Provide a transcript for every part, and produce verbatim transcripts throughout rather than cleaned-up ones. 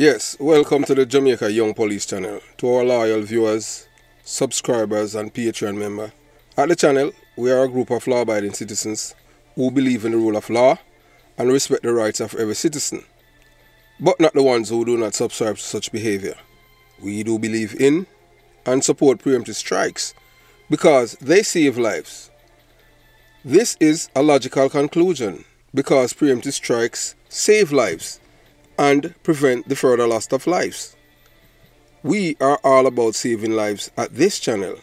Yes, welcome to the Jamaica Young Police Channel. To our loyal viewers, subscribers and Patreon members. At the channel, we are a group of law-abiding citizens who believe in the rule of law and respect the rights of every citizen, but not the ones who do not subscribe to such behavior. We do believe in and support preemptive strikes because they save lives. This is a logical conclusion because preemptive strikes save lives and prevent the further loss of lives. We are all about saving lives at this channel.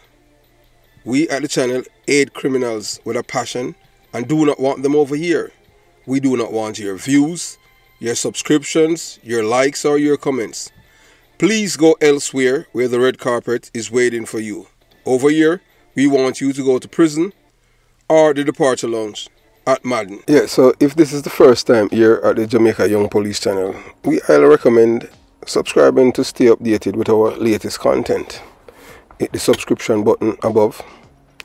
We at the channel aid criminals with a passion and do not want them over here. We do not want your views, your subscriptions, your likes or your comments. Please go elsewhere where the red carpet is waiting for you. Over here, we want you to go to prison or the departure lounge at Madden. Yeah, so if this is the first time here at the Jamaica Young Police Channel, we highly recommend subscribing to stay updated with our latest content. Hit the subscription button above,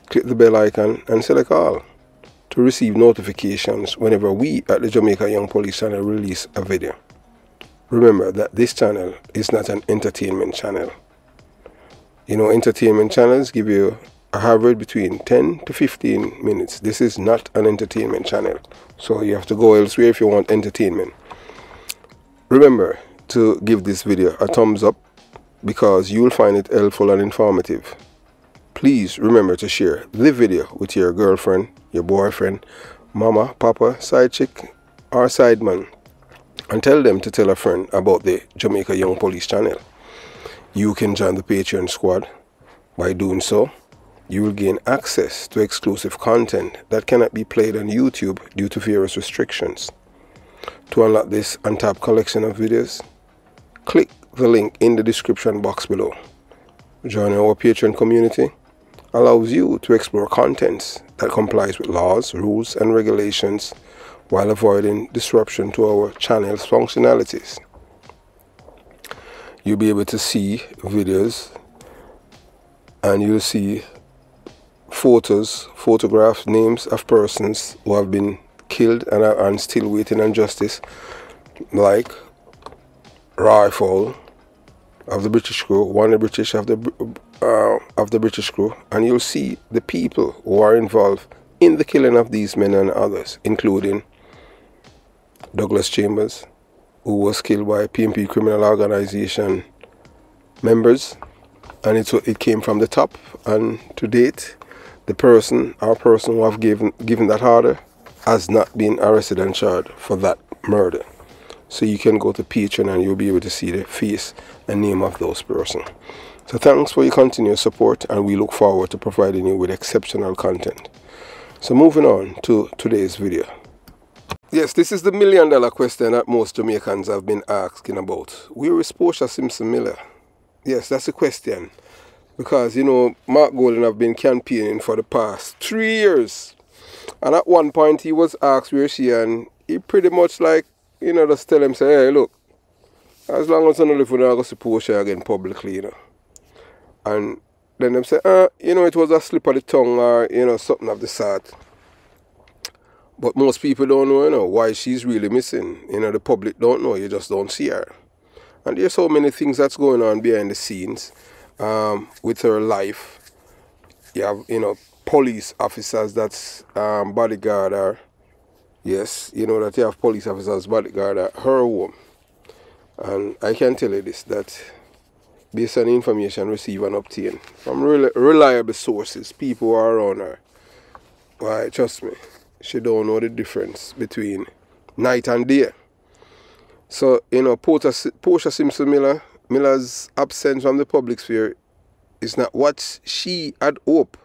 click the bell icon and select all to receive notifications whenever we at the Jamaica Young Police Channel release a video. Remember that this channel is not an entertainment channel. You know, entertainment channels give you a average between ten to fifteen minutes. This is not an entertainment channel, so you have to go elsewhere if you want entertainment. Remember to give this video a thumbs up because you'll find it helpful and informative. Please remember to share the video with your girlfriend, your boyfriend, mama, papa, side chick or side man, and tell them to tell a friend about the Jamaica Young Police Channel. You can join the Patreon squad. By doing so, you will gain access to exclusive content that cannot be played on YouTube due to various restrictions. To unlock this and tap collection of videos, click the link in the description box below. Joining our Patreon community allows you to explore contents that complies with laws, rules and regulations while avoiding disruption to our channel's functionalities. You'll be able to see videos and you'll see photos, photographs, names of persons who have been killed and are and still waiting on justice, like Rifall of the British crew, one of the British of the uh, of the British crew, and you'll see the people who are involved in the killing of these men and others, including Douglas Chambers, who was killed by P M P criminal organization members, and it, it came from the top. And to date, the person, our person who have given given that order, has not been arrested and charged for that murder. So you can go to Patreon and you'll be able to see the face and name of those persons. So thanks for your continuous support, and we look forward to providing you with exceptional content. So moving on to today's video. Yes, this is the million dollar question that most Jamaicans have been asking about. Where is Portia Simpson-Miller? Yes, that's the question. Because, you know, Mark Golden have been campaigning for the past three years. And at one point he was asked where she, and he pretty much like, you know, just tell him, say, hey, look, as long as I don't live, we're not going to see Portia again publicly, you know. And then them say, ah, you know, it was a slip of the tongue or, you know, something of the sort. But most people don't know, you know, why she's really missing. You know, the public don't know. You just don't see her. And there's so many things that's going on behind the scenes um, with her life. You have, you know, police officers that's um, bodyguard her. Yes, you know that you have police officers bodyguard at her home. And I can tell you this, that based on information received and obtained from reliable sources, people who are around her, why, trust me, she don't know the difference between night and day. So, you know, Portia, Portia Simpson-Miller, Miller's absence from the public sphere is not what she had hoped,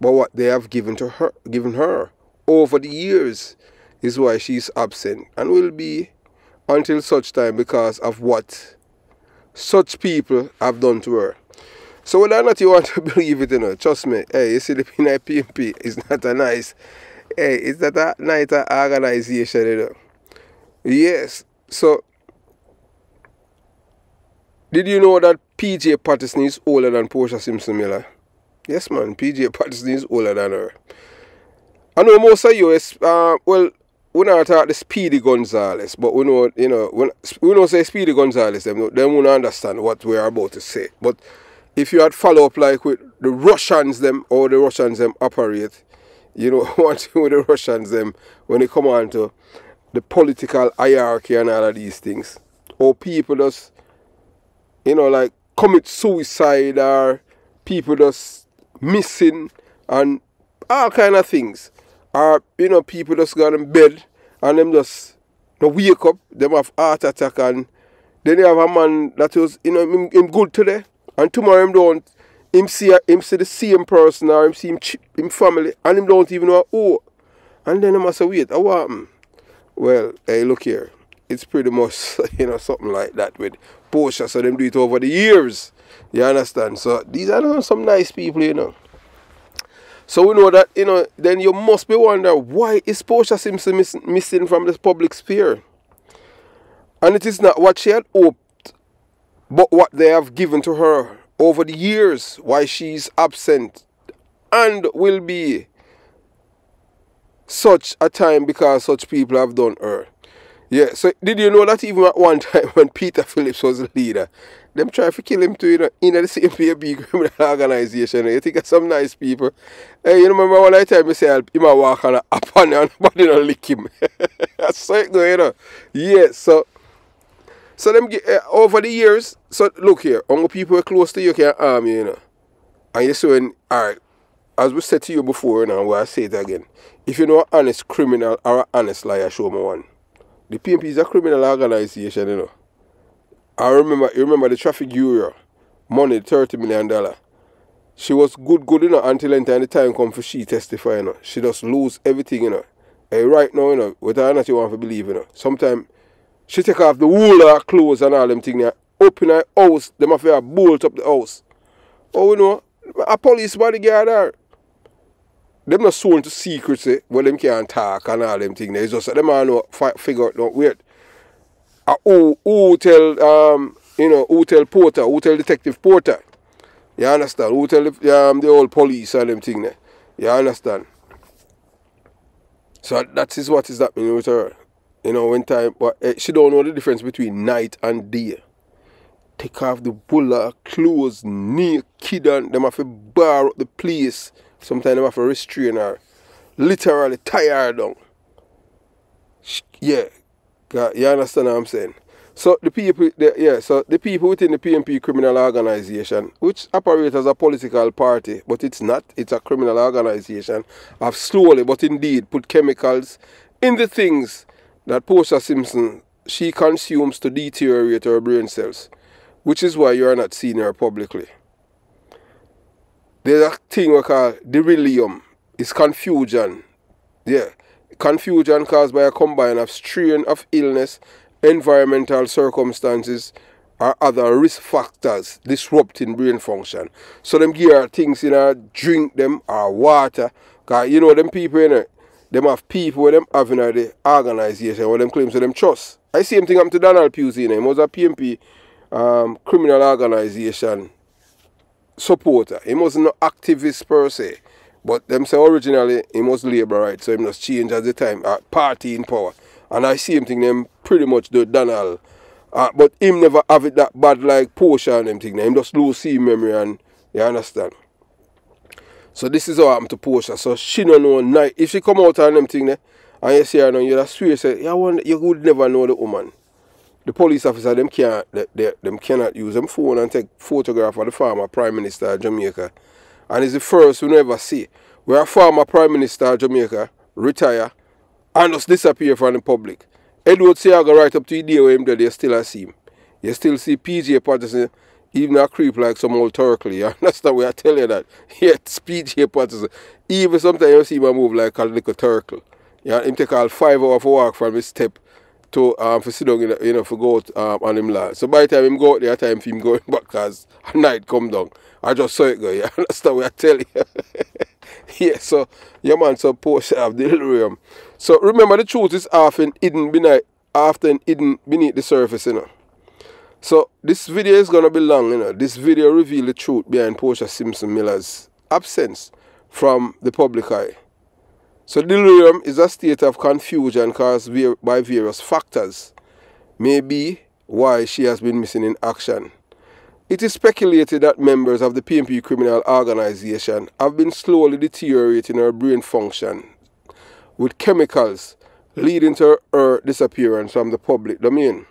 but what they have given to her, given her over the years. Is why she's absent and will be until such time because of what such people have done to her. So whether or not you want to believe it or not, trust me, hey, you see the P N P is not a nice, hey, it's not a nice organization, you know. Yes, so did you know that P J Patterson is older than Portia Simpson-Miller? Yes, man, P J Patterson is older than her. I know most of you, is, uh, well, we don't talk the Speedy Gonzales, but we know, you know, when we don't say Speedy Gonzales, them them won't understand what we are about to say. But if you had follow up like with the Russians them or the Russians them operate, you know, one thing with the Russians them when it come on to the political hierarchy and all of these things, or people just, you know, like commit suicide, or people just missing and all kind of things. Or, you know, people just got in bed and them just you know, wake up, them have heart attack, and then you have a man that was, you know, him, him good today, and tomorrow him don't, him see, him see the same person, or him see him, him family, and him don't even know who. And then him must say, wait, what happened? Well, hey, look here. It's pretty much, you know, something like that with Portia, so them do it over the years. You understand? So these are some nice people, you know. So we know that, you know, then you must be wondering, why is Portia Simpson miss, missing from the public sphere? And it is not what she had hoped, but what they have given to her over the years, why she is absent and will be such a time because such people have done her. Yeah, so did you know that even at one time when Peter Phillips was the leader, them tried to kill him too, you know, in the same P M P criminal organization. You think of some nice people. Hey, you remember all the time you say, him a walk on a pan and nobody don't lick him. That's how it go, you know. Yeah, so, so them get, uh, over the years, so look here, all the people were close to you can harm you, you know. And you see when, all right, as we said to you before, you know, and we'll say it again, if you know an honest criminal or an honest liar, show me one. The P M P is a criminal organization, you know. I remember, you remember the traffic euro, money, thirty million dollars. She was good, good, you know, until any time the time come for she testify, you know. She just lose everything, you know. And right now, you know, with her not she want to believe, you know. Sometimes she take off the whole of her clothes and all them things, open her house, them have to bolt up the house. Oh, you know, a police bodyguard her. Them not sworn to secrets, eh, where them can't talk and all them things. It's just that them all know, figure out, don't wait. Uh, who, who tell, um, you know, who tell Porter, who tell Detective Porter, you understand, who tell the, um, the old police and them thing there, you understand. So that is what is happening with her, you know, when time, but uh, she don't know the difference between night and day. Take off the bulla, clothes, naked, and them have to bar up the place, sometimes them have to restrain her, literally tie her down, yeah. You understand what I'm saying? So the people, the, yeah, so the people within the P M P criminal organization, which operates as a political party, but it's not, it's a criminal organization, have slowly but indeed put chemicals in the things that Portia Simpson, she consumes to deteriorate her brain cells, which is why you are not seeing her publicly. There's a thing we call delirium. It's confusion. Yeah. Confusion caused by a combine of strain of illness, environmental circumstances, or other risk factors disrupting brain function. So them give her things in her drink them or water. Cause you know them people in it, them have people where them have in the organization where them claims to them trust. I same thing happened to Donald Pusey. He was a P M P um, criminal organization supporter. He was not activist per se. But them say originally he was Labour, right? So he must change at the time. Uh, party in power. And I see him thing them pretty much do Donald. Uh, but him never have it that bad like Portia and them thing. Him just lose see memory and you understand. So this is how happened to Portia. So she don't know night. If she come out and them thing and you see her now, you just swear say, yeah, one, you would never know the woman. The police officer them can't they, they, them cannot use them phone and take photograph of the former Prime Minister of Jamaica. And it's the first we never see. Where a former Prime Minister of Jamaica retire and just disappear from the public. Edward Seaga right up to the day where him they still I see him. You still see P J Patterson, even a creep like some old turkey. You understand why I tell you that? Yes, P J Patterson. Even sometimes you see him move like a little turkey. Yeah, him take all five hours for walk from his step to um for sit down, you know, for go out um, on him land. So by the time him go out there, time for him going back cause night come down. I just saw it go, you understand what I tell you. Yeah, so your man supposed to have delirium. So remember the truth is often hidden beneath often hidden beneath the surface, you know. So this video is gonna be long, you know. This video reveal the truth behind Portia Simpson-Miller's absence from the public eye. So delirium is a state of confusion caused by various factors, maybe why she has been missing in action. It is speculated that members of the P M P criminal organization have been slowly deteriorating her brain function with chemicals, leading to her disappearance from the public domain.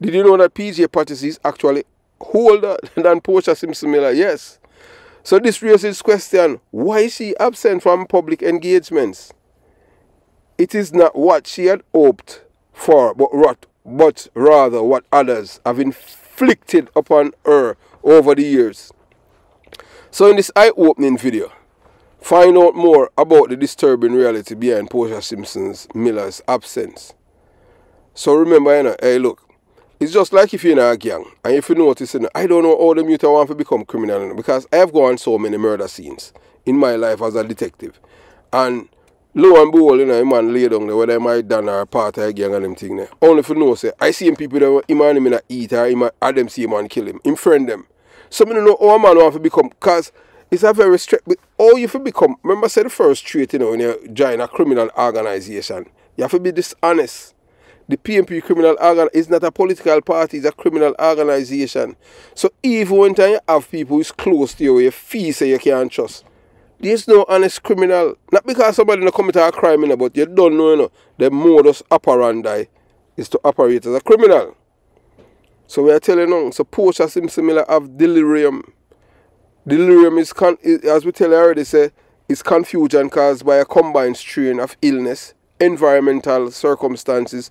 Did you know that P J Patterson is actually older than Portia Simpson-Miller? Yes. So this raises question, why is she absent from public engagements? It is not what she had hoped for, but, what, but rather what others have inflicted upon her over the years. So in this eye-opening video, find out more about the disturbing reality behind Portia Simpson-Miller's absence. So remember, you know, hey look, it's just like if you're in a gang, and if you notice, you know, I don't know how the mutant want to become criminal, you know, because I have gone so many murder scenes in my life as a detective. And lo and behold, you know, a man lay down there, whether I might done or part of a gang and them thing there. Only if you know, say, I see him people that him and him in a eat, or him and them see him and kill him, him friend them. So I don't know how a man want to become, because it's a very strict, but all you have to become, remember I said the first trait, you know, when you join a criminal organization, you have to be dishonest. The P M P criminal organ is not a political party, it's a criminal organization. So even when you have people who is close to you, you feel say you can't trust. There's no honest criminal. Not because somebody not commit a crime, you know, but you don't know, you know, the modus operandi is to operate as a criminal. So we are telling you, so Portia Simpson-Miller have delirium. Delirium is, con is as we tell you already, say, is confusion caused by a combined strain of illness, environmental circumstances,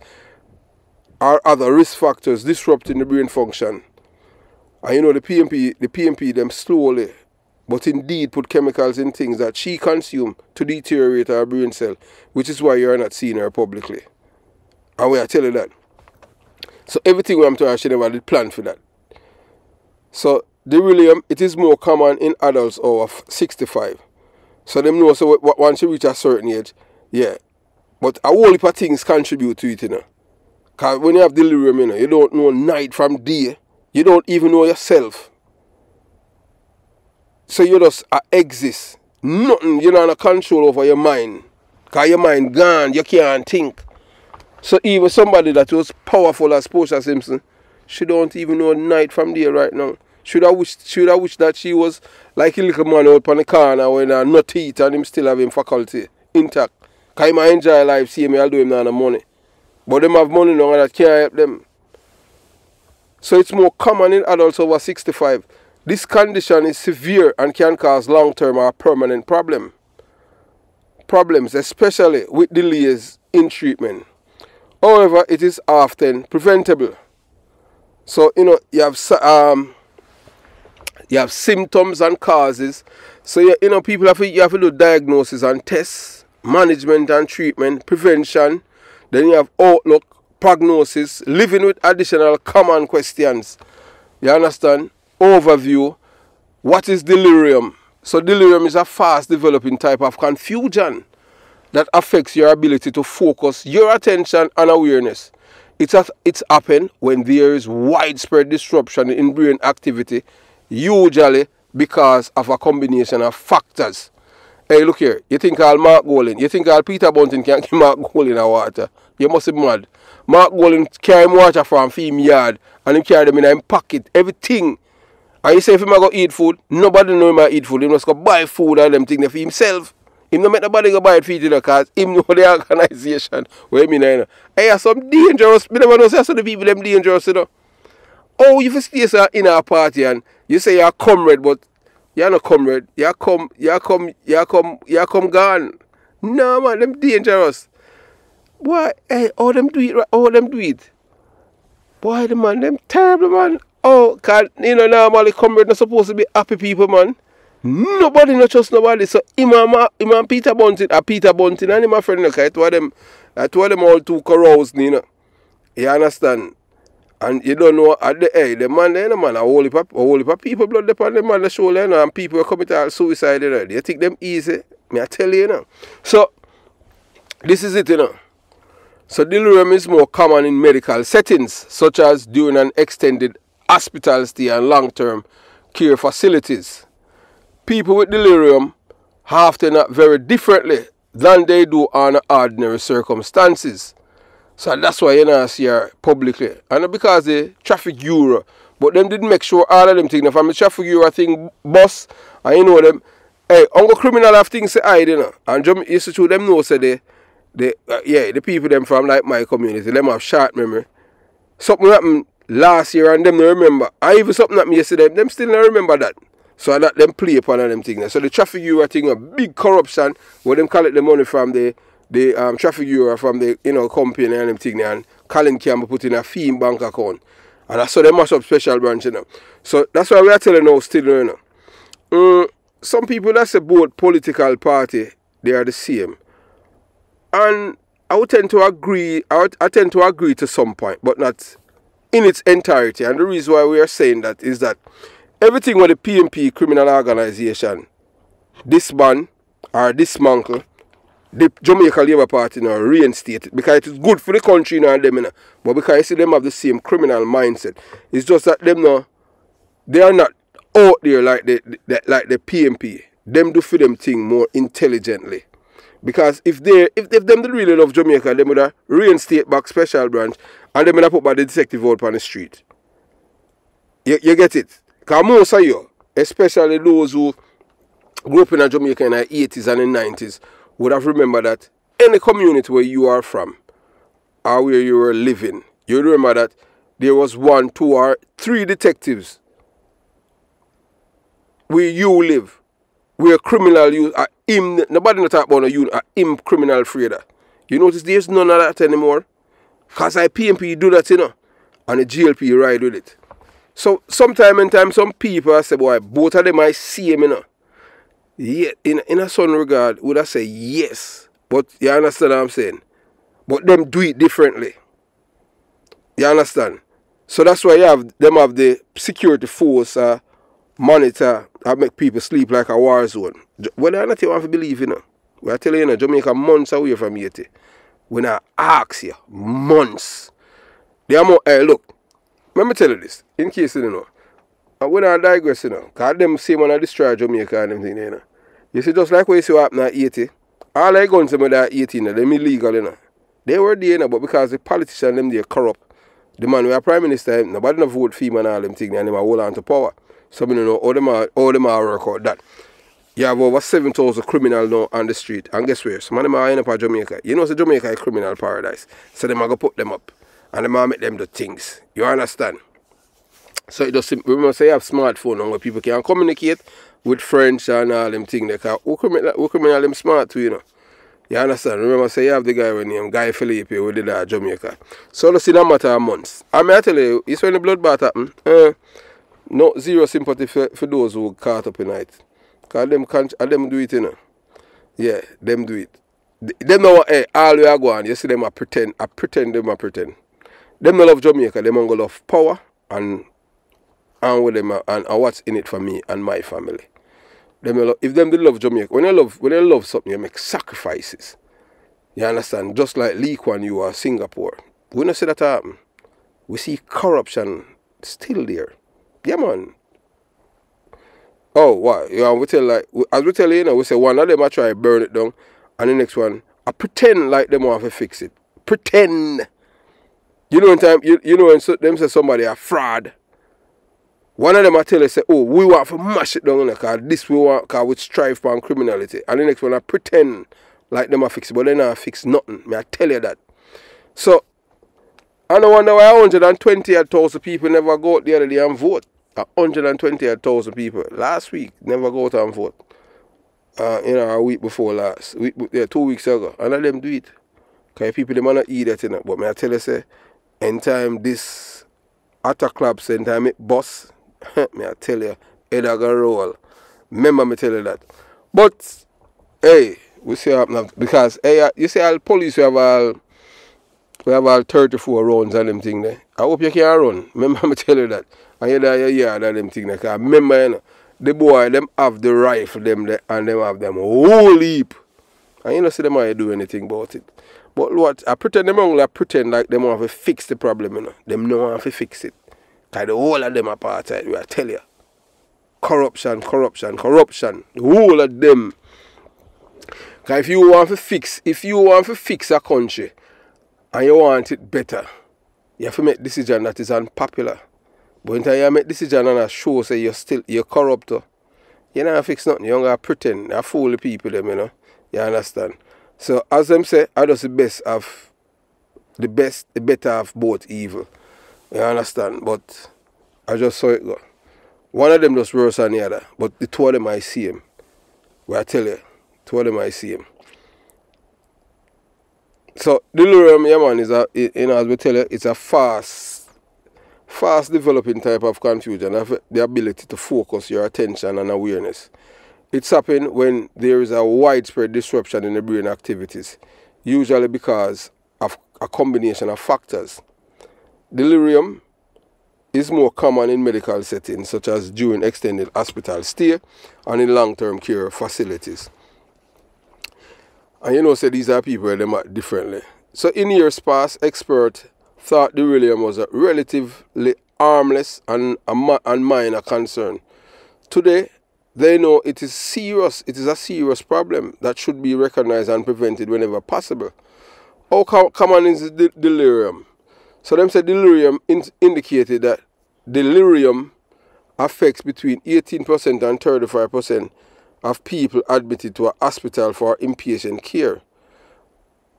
or other risk factors disrupting the brain function. And you know the P M P, the P M P them slowly, but indeed put chemicals in things that she consumed to deteriorate her brain cell, which is why you are not seeing her publicly. And we are telling that. So everything we am to her, she never did plan for that. So delirium, it is more common in adults over sixty-five. So them know, so once you reach a certain age, yeah. But a whole heap of things contribute to it, you know. Because when you have delirium, you know, you don't know night from day. You don't even know yourself. So you just uh, exist. Nothing, you don't have control over your mind. Because your mind gone, you can't think. So even somebody that was powerful as Portia Simpson, she don't even know night from day right now. Should I wish, should I wish that she was like a little man out on the corner when I not eat and him still have his faculty intact. Because I enjoy life, see me, although I don't have money. But them have money now that can't help them. So it's more common in adults over sixty-five. This condition is severe and can cause long-term or permanent problem. Problems, especially with delays in treatment. However, it is often preventable. So, you know, you have, um, you have symptoms and causes. So, you, you know, people have to, you have to do diagnosis and tests, management and treatment, prevention. Then you have outlook, prognosis, living with additional common questions. You understand? Overview. What is delirium? So delirium is a fast developing type of confusion that affects your ability to focus your attention and awareness. It's, it's happened when there is widespread disruption in brain activity, usually because of a combination of factors. Hey, look here, you think all Mark Golden, you think all Peter Bunting can give Mark Golden a water? You must be mad. Mark Golden carry him water from him yard and him carry them in his pocket, everything. And you say if he go eat food, nobody know him eat food. He must go buy food and them things for himself. He don't make nobody go buy it for you because he know the organization. What you mean, you know? Hey, some dangerous, I never know, some of the people them dangerous, you know. Oh, if you stay in a party and you say you're a comrade, but you're not comrade. You're come, you're come, you're come, you're come gone. No man, them dangerous. Boy, hey, all them do it right, all them do it. Boy, the man, them terrible man. Oh, cause you know normally comrade not supposed to be happy people, man. Nobody not trust nobody. So him and, him and Peter Bunting, or Peter Bunting and him my friend, okay, two of them two of them all too caroused, you know. You understand? And you don't know, at the hey, the man there, the man, a whole heap of, a whole heap of people blood upon the man the shoulder, you know, and people are committing suicide, you know. They take them easy, me I tell you, you know. So, this is it, you know. So, delirium is more common in medical settings, such as during an extended hospital stay and long-term care facilities. People with delirium often act very differently than they do under ordinary circumstances. So that's why you don't see her publicly. And because the traffic euro, but them didn't make sure all of them things. From the traffic euro thing, boss, and you know them, hey, uncle criminal have things to hide, you know. And used to show them know, say they, they uh, yeah, the people them from like my community, them have short memory. Something happened last year and them don't remember. And even something happened yesterday, them still don't remember that. So I let them play upon them things. So the traffic euro thing, a big corruption, where them collect the money from the the um, traffic euro from the you know company and them thing, and Colin can be put in a theme bank account. And I saw them mash up special branch, you know. So that's why we are telling now still, you know. Um, some people that's about political party, they are the same. And I would tend to agree, I, would, I tend to agree to some point, but not in its entirety. And the reason why we are saying that is that everything with the P M P criminal organization, disband or dismantle, the Jamaica Labour Party now reinstate it because it is good for the country now and them, you know. But because you see them have the same criminal mindset. It's just that them now, they are not out there like the, the like the P M P. Them do for them thing more intelligently. Because if they if, if them really love Jamaica, they would have reinstate back special branch and they would have put by the detective out on the street. You, you get it? Because most of you, especially those who grew up in a Jamaica in the eighties and the nineties, would have remembered that any community where you are from or where you were living, you remember that there was one, two or three detectives where you live, where criminal you are him, nobody not talk about no you are him criminal freeder. You notice there's none of that anymore. Because I P M P do that, you know, and the G L P ride with it. So sometime and time some people say, boy, both of them I see him, you know. Yeah, in, in a certain regard, would I say yes? But you understand what I'm saying? But them do it differently. You understand? So that's why you have them have the security force uh, monitor that make people sleep like a war zone. Whether or not you want to believe, you know. We're telling you, you know, Jamaica months away from here. When I ask you, months. They are more, hey, look, let me tell you this, in case you don't know. And when I digress, you know, because them same when I destroy Jamaica and them thing, you know. You see, just like what you see what happened at eighty, all the guns that are eighty, you know, them illegal, you know. They were there, you know, but because the politicians, them, they are corrupt. The man who are prime minister, nobody don't vote for him and all them things, and they hold on to power. So, you know, all them are, all them are work out that. You have over seven thousand criminals now on the street, and guess where? Some of them are in up at Jamaica. You know, so Jamaica is a criminal paradise. So, they are going to put them up, and they are going to make them do things. You understand? So it does remember say you have smartphone now where people can communicate with friends and all them things. They can who criminal who criminal them smart too, you know. You understand? Remember say you have the guy with name Guy Philippe who did that Jamaica. So it's in a matter of months. I mean I tell you, it's when the bloodbath happened. Uh, no zero sympathy for, for those who caught up in it. Cause them can't them do it, you know. Yeah, them do it. Them know what hey, all we are going, you see them are pretend I pretend them are pretend. Them not love Jamaica, them go love power and and with them and, and what's in it for me and my family. Them love, if them they love Jamaica, when they love when they love something, you make sacrifices. You understand? Just like Lee Kwan, you are Singapore. We don't see that happen. We see corruption still there. Yeah, man. Oh, what? Yeah, we tell like as we tell you, you know, we say one of them I try to burn it down, and the next one I pretend like them want to fix it. Pretend. You know in time you you know when so, them say somebody a fraud. One of them I tell you, say, oh, we want to mash it down, because this we want, because we strive for criminality. And the next one I pretend like them I fix it, but then I fix nothing. May I tell you that. So, I don't wonder why one hundred twenty thousand people never go out the other day and vote. one hundred twenty thousand people last week never go out and vote. Uh, you know, a week before last, week, yeah, two weeks ago. And let them do it. Because people, they might not eat that, you know. But may I tell you, say, in time this attack club, in time it bust. Me I tell you, head a go roll. Remember me tell you that. But hey, we see what happens because hey, you see all police we have all we have all thirty-four rounds and them thing there. I hope you can run. Remember me tell you that. And you die yeah and them thing there. Cause remember you know, the boy them have the rifle them there and them have them whole heap. And you don't see them how you do anything about it. But what I pretend them only I pretend like them want to fix the problem, you know. Them no want to fix it. Because the whole of them apartheid, I tell you. Corruption, corruption, corruption. The whole of them. Because if you want to fix, if you want to fix a country and you want it better, you have to make decision that is unpopular. But until you make decision and show say you're still you're corrupt, you don't fix nothing. You're gonna pretend, you're fool the people them, you know. You understand? So as them say, I just the best of the best, the better of both evil. You understand? But I just saw it go. One of them just worse than the other. But the two of them I see him. Well, I tell you, two of them I see him. So delirium, yeah man, is a, you know, as we tell you, it's a fast, fast developing type of confusion. Of the ability to focus your attention and awareness. It's happening when there is a widespread disruption in the brain activities, usually because of a combination of factors. Delirium is more common in medical settings, such as during extended hospital stay and in long-term care facilities. And you know, say these are people they act differently. So in years past, experts thought delirium was a relatively harmless and, and minor concern. Today, they know it is serious. It is a serious problem that should be recognized and prevented whenever possible. How common is de delirium? So them said delirium in indicated that delirium affects between eighteen percent and thirty-five percent of people admitted to a hospital for inpatient care.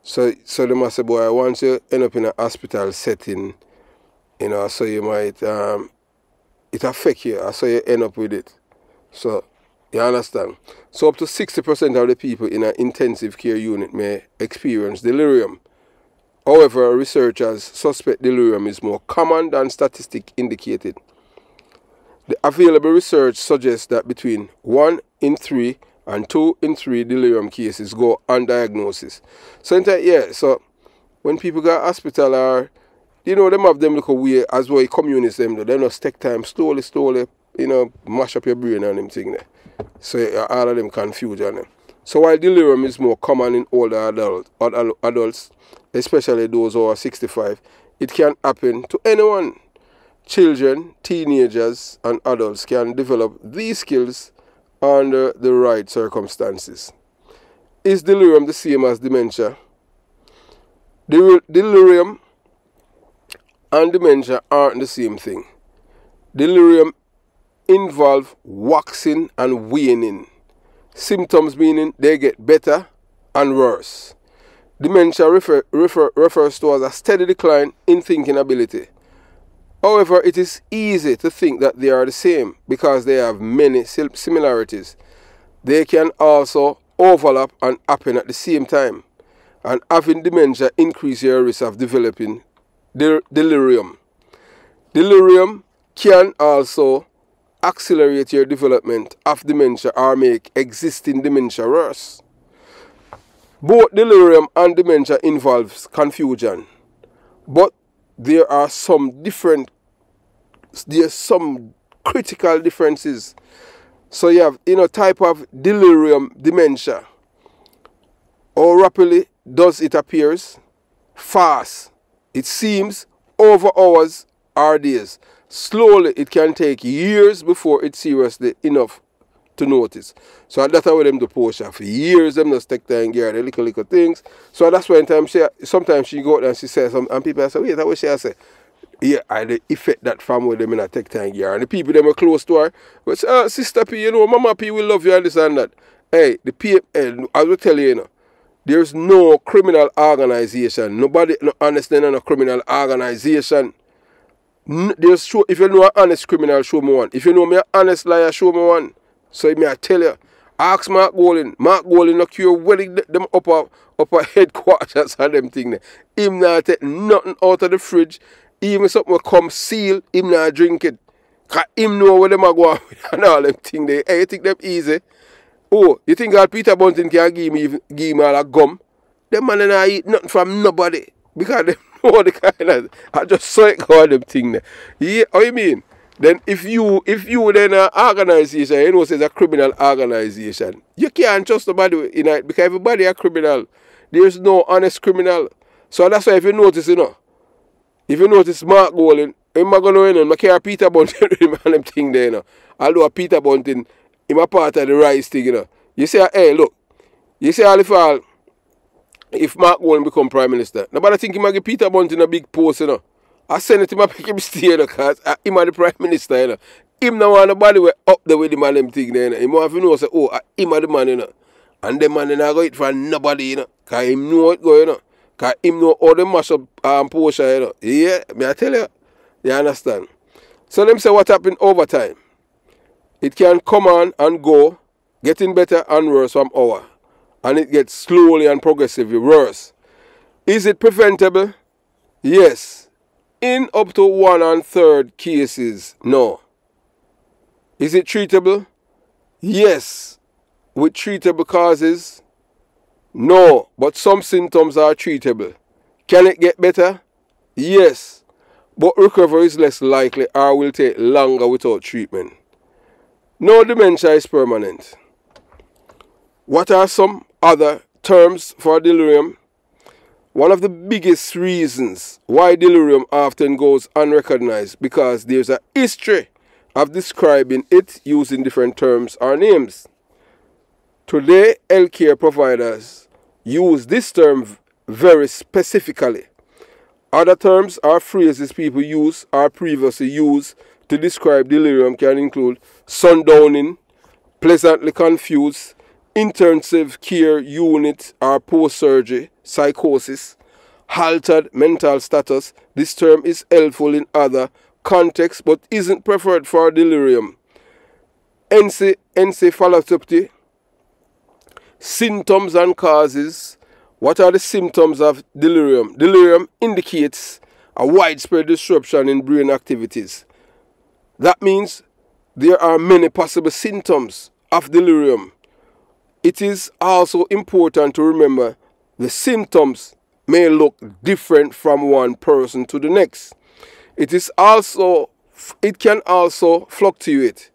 So, so they must say, boy, once you end up in a hospital setting, you know, so you might, um, it affect you, so you end up with it. So, you understand? So up to sixty percent of the people in an intensive care unit may experience delirium. However, researchers suspect delirium is more common than statistics indicated. The available research suggests that between one in three and two in three delirium cases go undiagnosed. So, yeah, so when people go to hospital or, you know, them have them look away as well, communists them, they just take time slowly, slowly, you know, mash up your brain and them thing there. So all of them confused on them. So while delirium is more common in older adults, adults, especially those who are sixty-five, it can happen to anyone. Children, teenagers, and adults can develop these skills under the right circumstances. Is delirium the same as dementia? Del- delirium and dementia aren't the same thing. Delirium involve waxing and waning, symptoms meaning they get better and worse. Dementia refer, refer, refers to as a steady decline in thinking ability. However, it is easy to think that they are the same because they have many similarities. They can also overlap and happen at the same time, and having dementia increases your risk of developing del- delirium. Delirium can also accelerate your development of dementia or make existing dementia worse. Both delirium and dementia involves confusion, but there are some different, there are some critical differences. So you have, you know, type of delirium dementia. How rapidly does it appears? Fast. It seems over hours or days. Slowly, it can take years before it's seriously enough to notice. So that's how them do Portia. For years, them just take time and get the little, little things. So that's why in time she, sometimes she go out and she says something, and people say, wait, that what she say? Yeah, and the effect that family them in a take time and get. And the people them are close to her, but oh, Sister P, you know, Mama P will love you and this and that. Hey, the P M P, I will tell you, you know, there's no criminal organization. Nobody, no, honestly, no criminal organization. There's show, if you know an honest criminal, show me one. If you know me an honest liar, show me one. So may I tell you, ask Mark Golden. Mark Golden no cure well them upper upper headquarters and them thing there. Him not take nothing out of the fridge. Even something will come seal, him not drink it. Cause him know where them are going and all them thing there. Hey, you think them easy? Oh, you think that Peter Bunting can give me give me all that gum? Them man and I eat nothing from nobody. Because them know the kind of, I just saw it go them thing there. Yeah, what you mean? Then if you if you then an organization, you know, says a criminal organization, you can't trust nobody in it because everybody a criminal. There's no honest criminal. So that's why if you notice, you know, if you notice Mark Golden, I'm not gonna know, I care Peter Bunting and them thing there, you know. Although Peter Bunting, he's a part of the rise thing, you know. You say, hey, look, You see, all if all, if Mark Golden become Prime Minister, nobody think he might give Peter Bunting a big post, you know. I send it to him, I make him stay, you know, because he's the Prime Minister, you know. Him now want nobody way up there with the man them thing, you know. He want to know, say, oh, him the man, you know. And the man, you know, go it for nobody, you know. Because he know it go, you know. Because he know all the mash up um, Portia, you know. Yeah, me I tell you. You understand? So them say what happened over time. It can come on and go, getting better and worse from hour. And it gets slowly and progressively worse. Is it preventable? Yes. In up to one and third cases, no. Is it treatable? Yes. With treatable causes? No. But some symptoms are treatable. Can it get better? Yes. But recovery is less likely or will take longer without treatment. No dementia is permanent. What are some other terms for delirium? One of the biggest reasons why delirium often goes unrecognized because there's a history of describing it using different terms or names. Today, healthcare providers use this term very specifically. Other terms or phrases people use or previously used to describe delirium can include sundowning, pleasantly confused, intensive care unit or post-surgery, psychosis, altered mental status. This term is helpful in other contexts but isn't preferred for delirium. Encephalopathy, symptoms and causes. What are the symptoms of delirium? Delirium indicates a widespread disruption in brain activities. That means there are many possible symptoms of delirium. It is also important to remember the symptoms may look different from one person to the next. It is also, it can also fluctuate.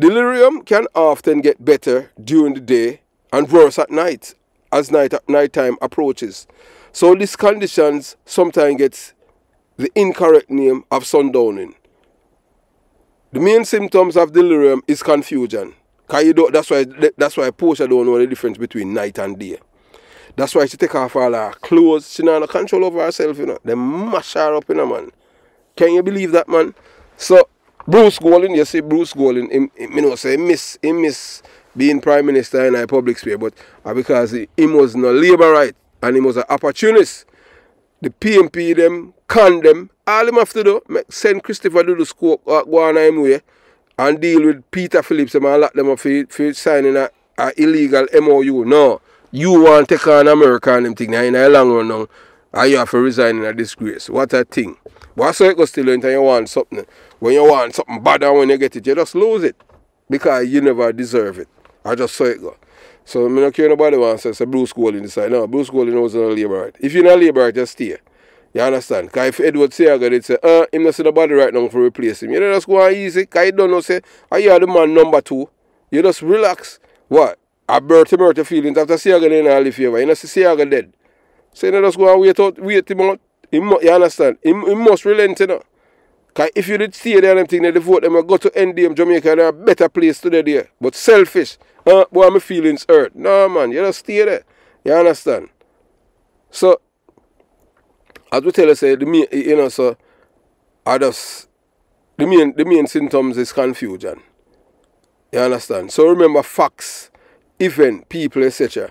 Delirium can often get better during the day and worse at night as night nighttime approaches. So these conditions sometimes get the incorrect name of sundowning. The main symptoms of delirium is confusion. Cause you don't, that's why that's why Portia don't know the difference between night and day. That's why she take off all her clothes. She don't have control over herself, you know. They mash her up, you know, man. Can you believe that, man? So Bruce Golding, you see Bruce Golding, him, him, you know, say he miss he miss being Prime Minister in a public sphere, but uh, because he, he was no Labourite and he was an opportunist. The P M P them, condemn, all him have to do, make, send Christopher to the scope, uh, go on him way, and deal with Peter Phillips and lock them up for, for signing an illegal M O U. No, you want to take on America and them thing, now in the long run now, and you have to resign in a disgrace. What a thing. But so you go still and you want something. When you want something bad and when you get it, you just lose it. Because you never deserve it. I just saw it go. So, I don't care nobody wants to say Bruce Golding decide. No, Bruce Golding wasn't a Labourite. If you're not a Labourite, just stay. You understand? Because if Edward Seaga did say, uh, him not see nobody right now for replace him. You don't just go on easy. Because you don't know, say, oh, you are the man number two. You just relax. What? I burnt him out your feelings after Seaga didn't all live forever. You don't see Seaga dead. So, you don't just go and wait out, wait him out. He, you understand? He, he must relent, you know. Because if you did stay there and think that they vote them, go to N D M Jamaica, they're a better place today there. But selfish. Uh, boy, my feelings hurt. No, man, you just stay there. You understand? So, as we tell you, say, the main, you know, so, I just, the main, the main symptoms is confusion. You understand? So remember facts, event, people, et cetera.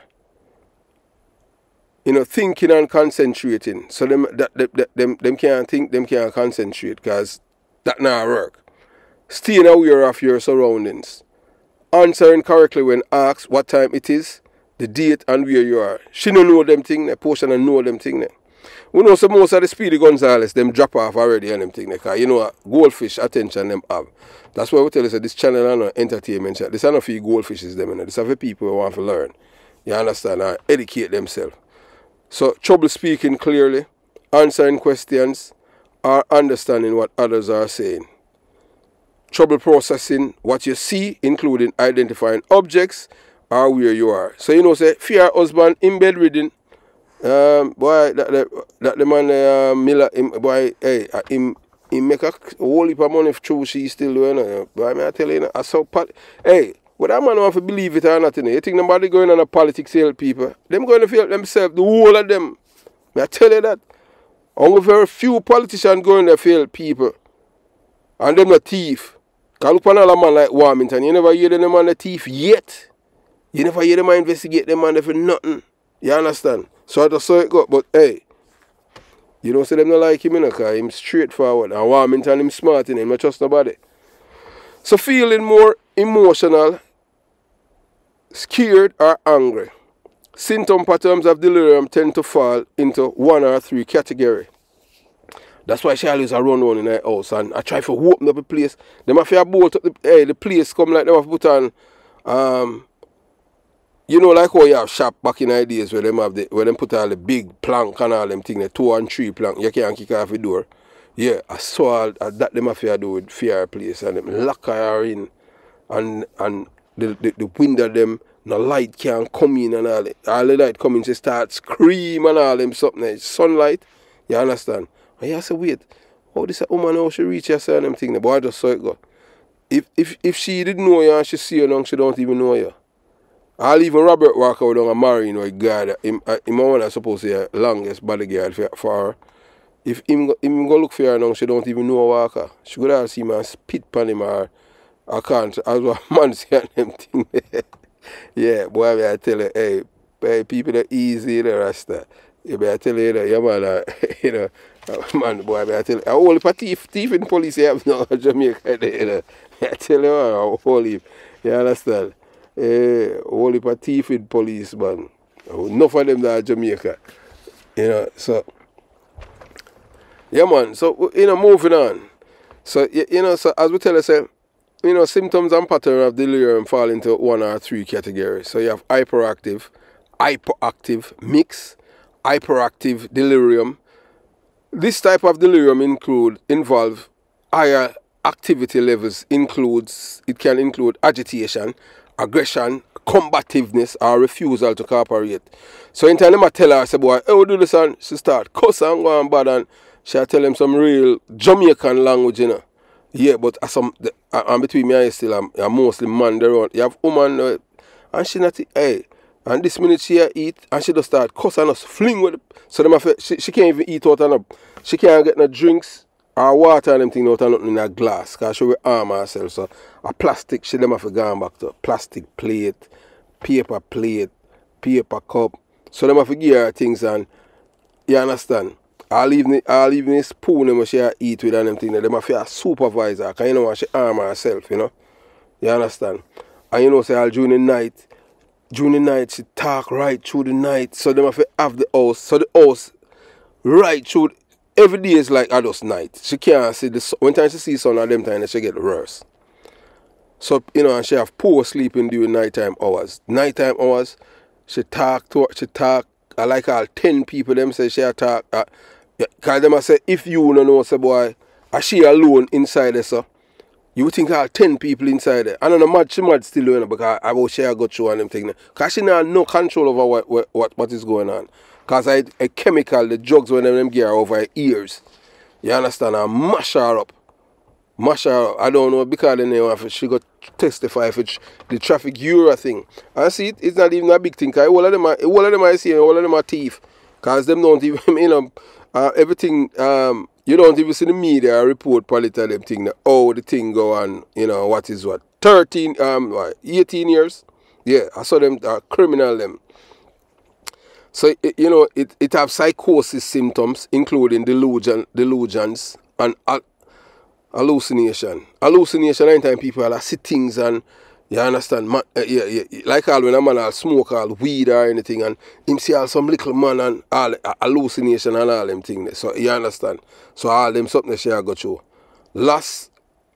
You know, thinking and concentrating. So them that them, them, them can't think, them can't concentrate, because that not work. Staying aware of your surroundings. Answering correctly when asked what time it is, the date and where you are. She don't know them thing, the portion and know them thing. We know some most of the Speedy Gonzales, them drop off already and them thing. Because you know goldfish attention them have. That's why we tell you that this channel is not entertainment. This is not for goldfishes them, you know. This is for people who want to learn. You understand? And educate themselves. So, trouble speaking clearly, answering questions, or understanding what others are saying. Trouble processing what you see, including identifying objects, or where you are. So, you know, say, fear husband in bed reading. Um, boy, that the, that the man, uh, Miller, him, boy, hey, uh, him, he make a whole heap of money through she still doing it. You know, boy, I tell you, I saw, hey, Whether a man want to believe it or not, you think nobody going on a politics to help people? Them going to help themselves, the whole of them. I tell you that. Only very few politicians going there to help people. And them a thief. Because look at all a man like Warmington, you never hear them man a thief yet. You never hear them man investigate them man for nothing. You understand? So I just saw it go, but hey. You don't say them not like him, you know, because he's straightforward. And Warmington, him smart, you know, he don't trust nobody. So feeling more emotional, scared or angry. Symptom patterns of delirium tend to fall into one or three category. That's why she always a run around in her house and I try to open up the place. Them have to bolt up the, hey, the place come like them have put on, um, you know, like how you have shop back in the days where them have the, where them put all the big plank and all them things, the two and three plank, you can't kick off the door. Yeah, I saw all, all that them have to do with fireplace and them lock her in and and the, the, the window them, no light can't come in and all, all the light come in, she start screaming and all them something, it's sunlight, you understand? And you have to wait, how this woman how she reach herself and them things, but I just saw it go. If, if, if she didn't know you and she see you now, she don't even know you. I'll even Robert Walker down and marry, you know, a guy that him, him one that's supposed to be the longest bodyguard for, for her. If him, him go look for her now, she don't even know Walker. She could have seen him and spit upon him or I can't, as well man see and them thing. Yeah, boy, I tell you, hey, hey people are easy, the Rasta. You better tell you, you know, your man, uh, you know, uh, man, boy, I better tell you, a whole heap of thief, thief in police you have now in Jamaica, you know. I tell you, a whole heap, you understand? Eh, whole heap of thief in police, man. Enough of them that are Jamaica, you know, so. Yeah, man, so, you know, moving on. So, you, you know, so as we tell ourselves, you know, symptoms and pattern of delirium fall into one or three categories. So you have hyperactive, hypoactive mix, hyperactive delirium. This type of delirium include involve higher activity levels. Includes it can include agitation, aggression, combativeness, or refusal to cooperate. So in time I tell her, I say, boy, oh, do this, and she start cuss and go and bad, and she tell him some real Jamaican language, you know. Yeah, but as I'm, the, I'm between me and you still, I'm, I'm mostly man around. You have woman, uh, and she not, hey, and this minute she eat, and she just start cussing us, fling with it. So them have, she, she can't even eat out and up. She can't get no drinks or water and them thing out and nothing in a glass, because she will harm herself. So a plastic, she them have to go back to plastic plate, paper plate, paper cup. So them have to give her things and, you understand? I'll even, I'll even a spoon them she eat with and them things. They have a supervisor, because you know she arm herself, you know. You understand? And you know, say all during the night, during the night she talk right through the night. So they have to have the house. So the house right through every day is like adult night. She can't see the when time she see some of them times she get worse. So you know, and she have poor sleeping during nighttime hours. Nighttime hours, she talk to she talk. I like all ten people them say she talk. Uh, Because them I say, if you don't know, say boy, I she alone inside there, sir. You think all ten people inside there. I don't know, mad, she mad still, you know, because I will share go through and them things. Because she has no control over what what, what, what is going on. Because I a chemical, the drugs when them, them get her over her ears. You understand? I mash her up. Mash her up. I don't know, because then they want to, she got testify for the traffic euro thing. And see, it, it's not even a big thing. Because all of them are, all of them I see, all of them are thieves. Because them don't even, you know, Uh, everything, um, you don't even see the media report political them thing, that, oh, the thing go on, you know, what is what, thirteen, um, what, eighteen years? Yeah, I saw them, uh, criminal them. So, it, you know, it, it have psychosis symptoms, including delusion, delusions and uh, hallucination. Hallucination, anytime people are see things and, you understand, man, uh, yeah, yeah, like all when a man will smoke all weed or anything and him see all some little man and all uh, hallucination and all them things. So you understand. So all them something she go through. Loss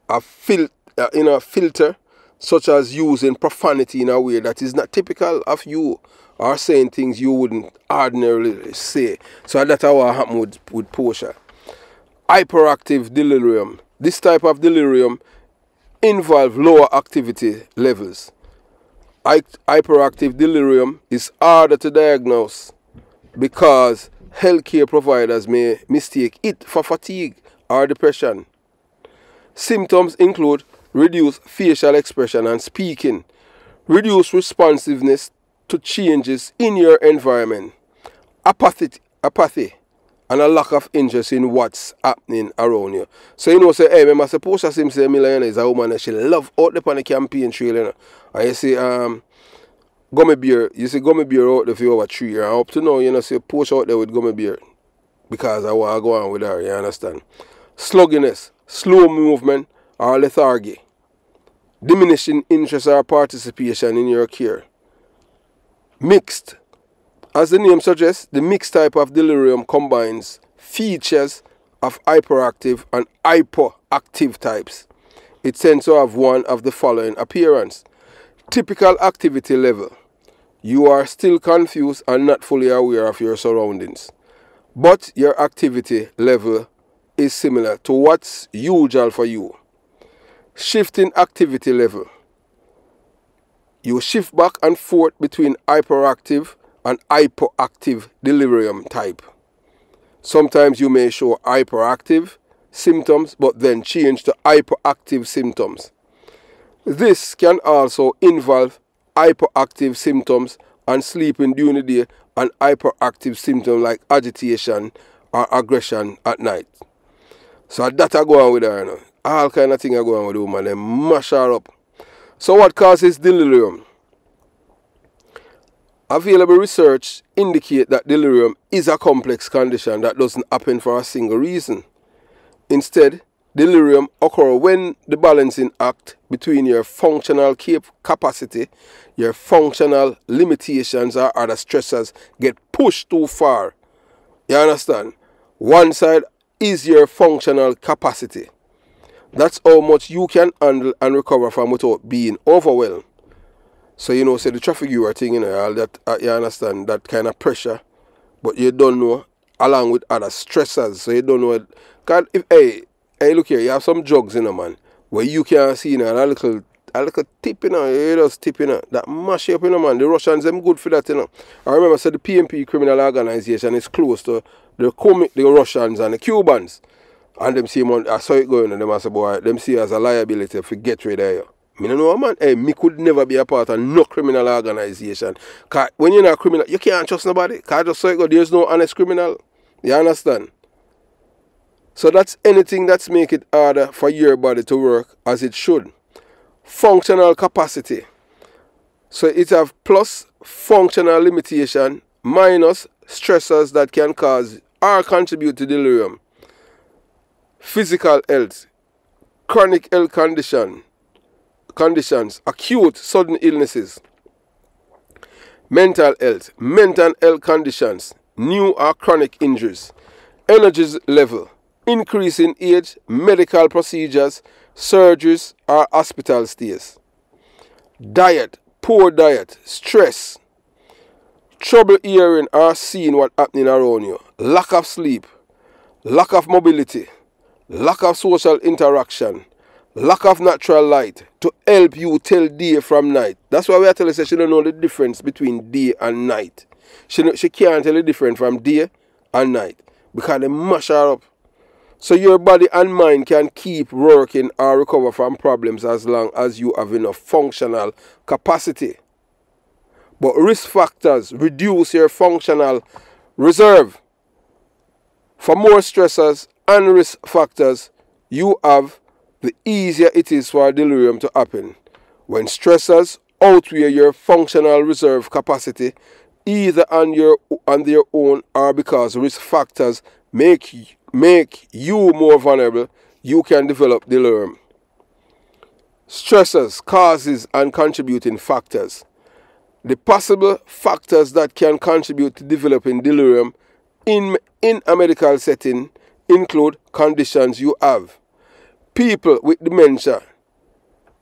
of fil uh, in a filter, such as using profanity in a way that is not typical of you or saying things you wouldn't ordinarily say. So that's what happened with, with Portia. Hyperactive delirium. This type of delirium involve lower activity levels. Hyperactive delirium is harder to diagnose because healthcare providers may mistake it for fatigue or depression. Symptoms include reduced facial expression and speaking, reduced responsiveness to changes in your environment, apathy, apathy and a lack of interest in what's happening around you. So you know, say, hey, remember, say Portia Simpson-Miller, you know, is a woman that she love out there on the campaign trail, you know. And you see, um, Gummy Bear, you see Gummy Bear out there for over three years. And up to now, you know, say Portia out there with Gummy Bear because I want to go on with her, you understand? Slugginess, slow movement, or lethargy. Diminishing interest or participation in your care. Mixed. As the name suggests, the mixed type of delirium combines features of hyperactive and hypoactive types. It tends to have one of the following appearance. Typical activity level. You are still confused and not fully aware of your surroundings, but your activity level is similar to what's usual for you. Shifting activity level. You shift back and forth between hyperactive and hypoactive delirium type. Sometimes you may show hyperactive symptoms but then change to hypoactive symptoms. This can also involve hypoactive symptoms and sleeping during the day and hyperactive symptoms like agitation or aggression at night. So that I go on with her, you know. All kind of thing I go on with the woman, they mash her up. So what causes delirium? Available research indicates that delirium is a complex condition that doesn't happen for a single reason. Instead, delirium occurs when the balancing act between your functional cap capacity, your functional limitations or other stressors get pushed too far. You understand? One side is your functional capacity. That's how much you can handle and recover from without being overwhelmed. So, you know, say the traffic you are thing, you know, all that, uh, you understand, that kind of pressure, but you don't know, along with other stressors, so you don't know. God, if, hey, hey, look here, you have some drugs, you know, man, where you can see, you know, a little, a little tip, you know, you just tip, you know, that mash up, you know, man, the Russians, them good for that, you know. I remember, so the P M P criminal organization is close to the, the Russians and the Cubans. And them see, man, I saw it going and them I say, boy, them see as a liability for get rid of you. Me no know, man, hey, me could never be a part of no criminal organization. Cause when you're not a criminal, you can't trust nobody. Cause I just saw it go, there's no honest criminal. You understand? So that's anything that's make it harder for your body to work as it should. Functional capacity. So it have plus functional limitation minus stressors that can cause or contribute to delirium. Physical health, chronic health condition, conditions, acute sudden illnesses, mental health, mental health conditions, new or chronic injuries, energy level, increase in age, medical procedures, surgeries or hospital stays, diet, poor diet, stress, trouble hearing or seeing what's happening around you, lack of sleep, lack of mobility, lack of social interaction, lack of natural light to help you tell day from night. That's why we are telling her she don't know the difference between day and night. She, she can't tell the difference from day and night because they mash her up. So your body and mind can keep working or recover from problems as long as you have enough functional capacity. But risk factors reduce your functional reserve. For more stressors and risk factors you have, the easier it is for delirium to happen. When stressors outweigh your functional reserve capacity, either on your on their own or because risk factors make make you more vulnerable, you can develop delirium. Stressors, causes and contributing factors. The possible factors that can contribute to developing delirium in in a medical setting include conditions you have. People with dementia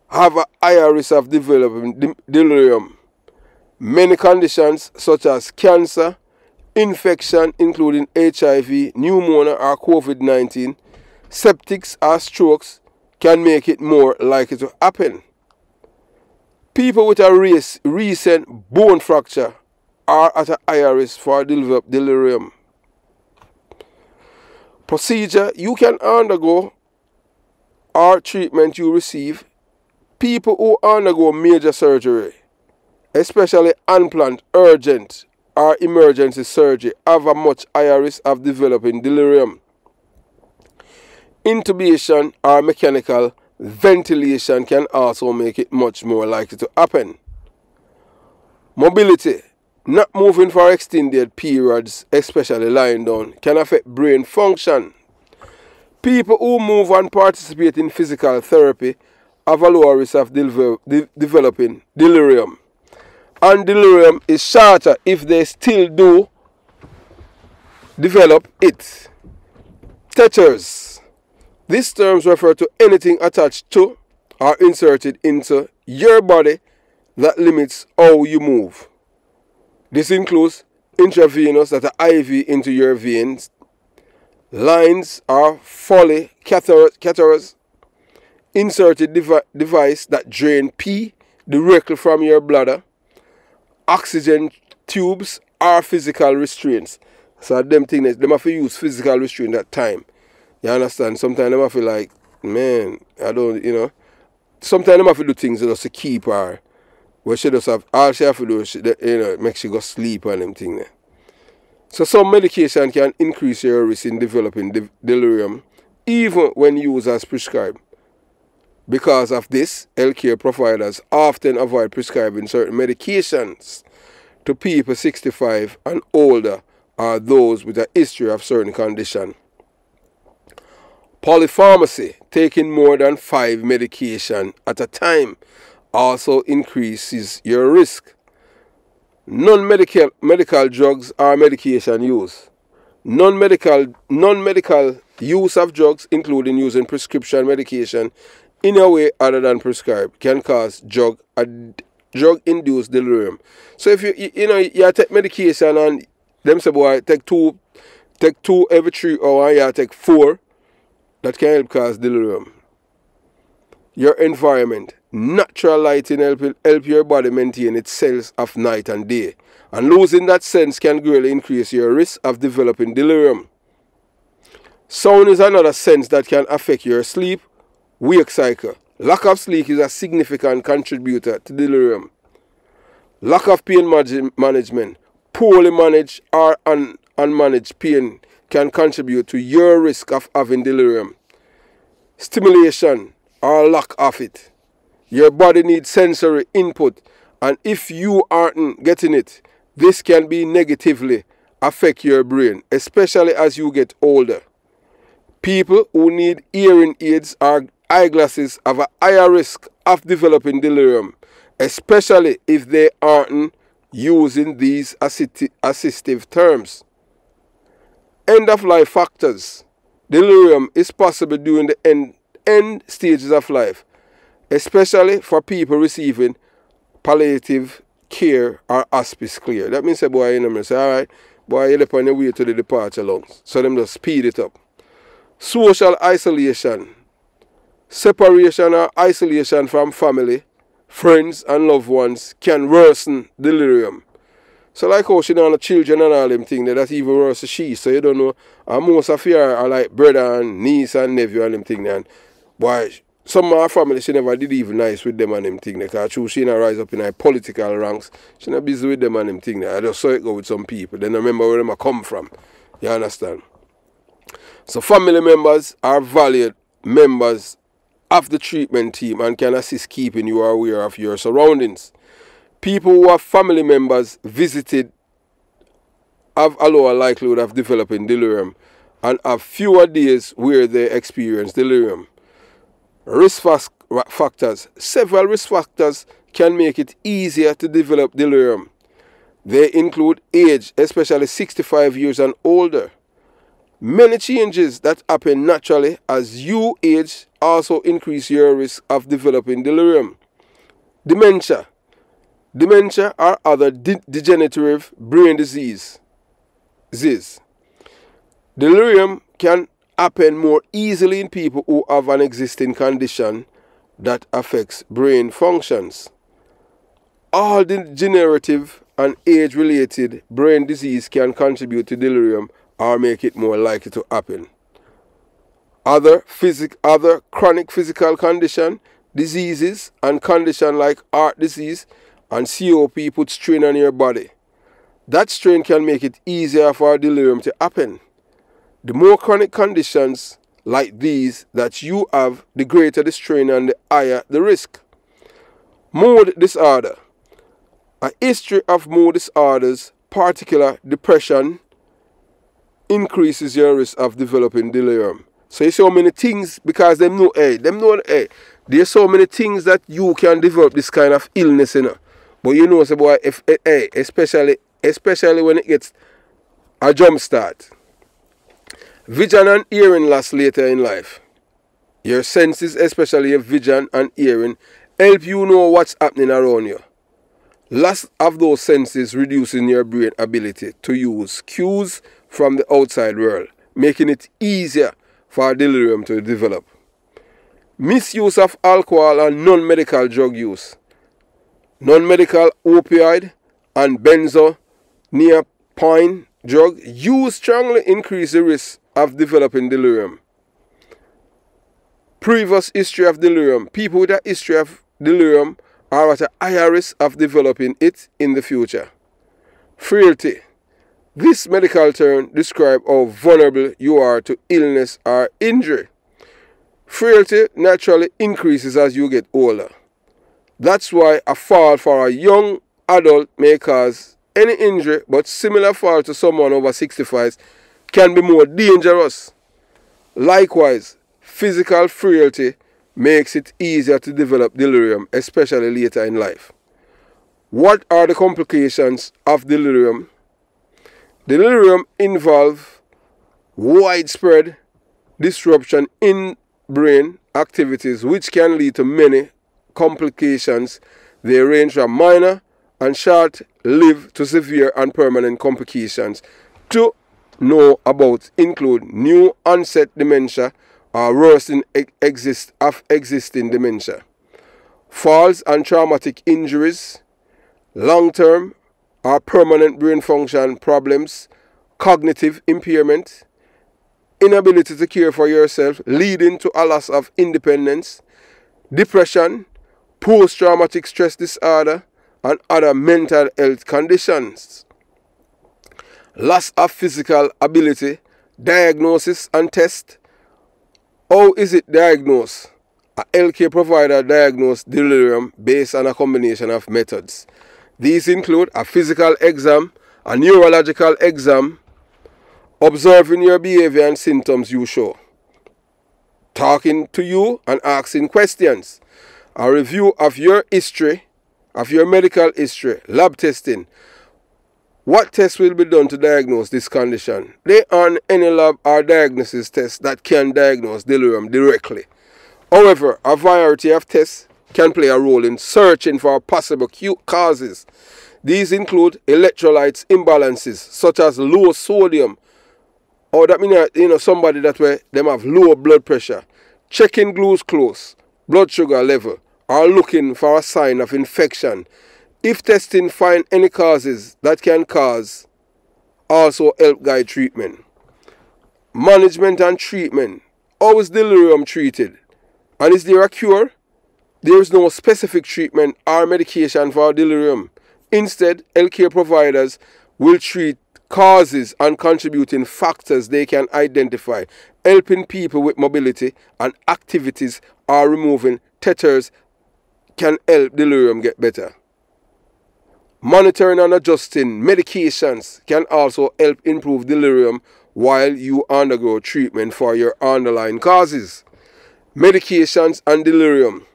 have a higher risk of developing delirium. Many conditions such as cancer, infection including H I V, pneumonia or COVID nineteen, septics or strokes can make it more likely to happen. People with a recent bone fracture are at a higher risk for develop delirium. Procedure you can undergo or treatment you receive. People who undergo major surgery especially unplanned, urgent or emergency surgery, have a much higher risk of developing delirium. Intubation or mechanical ventilation can also make it much more likely to happen. Mobility, not moving for extended periods, especially lying down, can affect brain function. People who move and participate in physical therapy have a lower risk of de de developing delirium. And delirium is shorter if they still do develop it. Teters. These terms refer to anything attached to or inserted into your body that limits how you move. This includes intravenous, that are I V into your veins, lines or Foley catheters, inserted devi device that drain pee directly from your bladder, oxygen tubes or physical restraints. So them things, they have to use physical restraint at time. You understand? Sometimes I feel like, man, I don't, you know. Sometimes I have to do things just to keep her. Where she just have, all she have to do is, you know, make she go sleep and them things. So some medication can increase your risk in developing de delirium, even when used as prescribed. Because of this, healthcare providers often avoid prescribing certain medications to people sixty-five and older or those with a history of certain condition. Polypharmacy, taking more than five medications at a time, also increases your risk. Non-medical medical drugs are medication use. Non-medical non-medical use of drugs, including using prescription medication in a way other than prescribed, can cause drug drug-induced delirium. So if you you, you know you take medication and them say, boy, take two, take two every three hours, you take four. That can help cause delirium. Your environment. Natural lighting help, help your body maintain its cells of night and day. And losing that sense can greatly increase your risk of developing delirium. Sound is another sense that can affect your sleep, wake cycle. Lack of sleep is a significant contributor to delirium. Lack of pain management. Poorly managed or un unmanaged pain can contribute to your risk of having delirium. Stimulation or lack of it. Your body needs sensory input, and if you aren't getting it, this can be negatively affect your brain, especially as you get older. People who need hearing aids or eyeglasses have a higher risk of developing delirium, especially if they aren't using these assistive terms. End-of-life factors. Delirium is possible during the end, end stages of life, especially for people receiving palliative care or hospice care. That means, say, boy, you know, say, all right, boy, you're on your way to the departure lungs. So them just speed it up. Social isolation. Separation or isolation from family, friends and loved ones can worsen delirium. So like how she know the children and all them things, that's even worse than she. So you don't know. And most of her are like brother and niece and nephew and them things. And boy, some of her family, she never did even nice with them and them things. Because true, she didn't rise up in her political ranks. She not busy with them and them things. I just saw it go with some people. Then I remember where them I come from. You understand? So family members are valued members of the treatment team and can assist keeping you aware of your surroundings. People who have family members visited have a lower likelihood of developing delirium and have fewer days where they experience delirium. Risk factors. Several risk factors can make it easier to develop delirium. They include age, especially sixty-five years and older. Many changes that happen naturally as you age also increase your risk of developing delirium. Dementia. Dementia or other de degenerative brain disease. disease. Delirium can happen more easily in people who have an existing condition that affects brain functions. All degenerative and age-related brain disease can contribute to delirium or make it more likely to happen. Other, physic other chronic physical condition, diseases, and condition like heart disease and C O P D puts strain on your body. That strain can make it easier for delirium to happen. The more chronic conditions like these that you have, the greater the strain and the higher the risk. Mood disorder. A history of mood disorders, particularly depression, increases your risk of developing delirium. So you see how many things, because them know, hey, them know, hey, there's so many things that you can develop this kind of illness, you know. But you know, so boy, if, hey, especially, especially when it gets a jump start. Vision and hearing loss later in life. Your senses, especially your vision and hearing, help you know what's happening around you. Loss of those senses reducing your brain ability to use cues from the outside world, making it easier for delirium to develop. Misuse of alcohol and non-medical drug use. Non-medical opioid and benzodiazepine drug use strongly increase the risk of developing delirium. Previous history of delirium. People with a history of delirium are at a higher risk of developing it in the future. Frailty. This medical term describes how vulnerable you are to illness or injury. Frailty naturally increases as you get older. That's why a fall for a young adult may cause any injury, but similar fall to someone over sixty-five can be more dangerous. Likewise, physical frailty makes it easier to develop delirium, especially later in life. What are the complications of delirium? Delirium involves widespread disruption in brain activities, which can lead to many complications. They range from minor and short-lived to severe and permanent complications to know about include new onset dementia or worsening exist of existing dementia, falls and traumatic injuries, long-term or permanent brain function problems, cognitive impairment, inability to care for yourself leading to a loss of independence, depression, post-traumatic stress disorder, and other mental health conditions. Loss of physical ability, diagnosis and test. How is it diagnosed? A healthcare provider diagnoses delirium based on a combination of methods. These include a physical exam, a neurological exam, observing your behavior and symptoms you show, talking to you and asking questions, a review of your history, of your medical history, lab testing. What tests will be done to diagnose this condition? There aren't any lab or diagnosis tests that can diagnose delirium directly. However, a variety of tests can play a role in searching for possible causes. These include electrolytes imbalances, such as low sodium, or that means, you know, somebody that way them have low blood pressure, checking glucose, blood sugar level, or looking for a sign of infection. If testing finds any causes that can cause, also help guide treatment. Management and treatment. How is delirium treated? And is there a cure? There is no specific treatment or medication for delirium. Instead, healthcare providers will treat causes and contributing factors they can identify, helping people with mobility and activities or removing tethers can help delirium get better. Monitoring and adjusting medications can also help improve delirium while you undergo treatment for your underlying causes. Medications and delirium.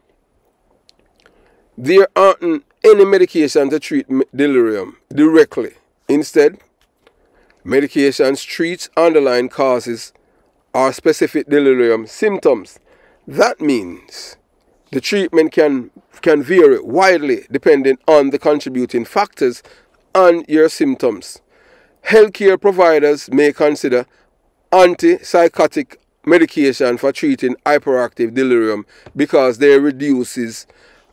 There aren't any medications to treat delirium directly. Instead, medications treat underlying causes or specific delirium symptoms. That means the treatment can, can vary widely depending on the contributing factors and your symptoms. Healthcare providers may consider antipsychotic medication for treating hyperactive delirium because they reduces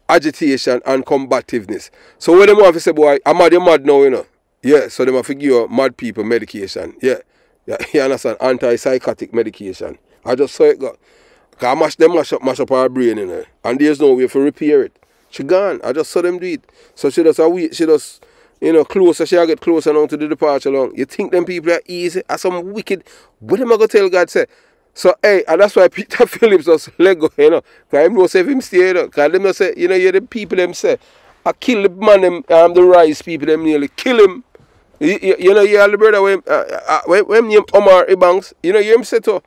agitation and combativeness. So when them have to say, boy, I'm mad, you're mad now, you know. Yeah, so they have to give you mad people medication. Yeah, yeah, you understand? Antipsychotic medication. I just saw it go. Because I mash, them mash up, mash up our brain, you know, and there's no way to repair it. She gone. I just saw them do it. So she just, she just, you know, closer. She get closer now to the departure long. You think them people are easy? Are some wicked? What am I going to tell God, say? So, hey, and that's why Peter Phillips just let go, you know. Because him don't say if him stay, you know. Because them say, you know, you're the people them say, I kill the man, them, um, the rice people, them nearly kill him. You, you, you know, you have the brother when, uh, uh, when, when name Omar Ebanks, you know, you him say to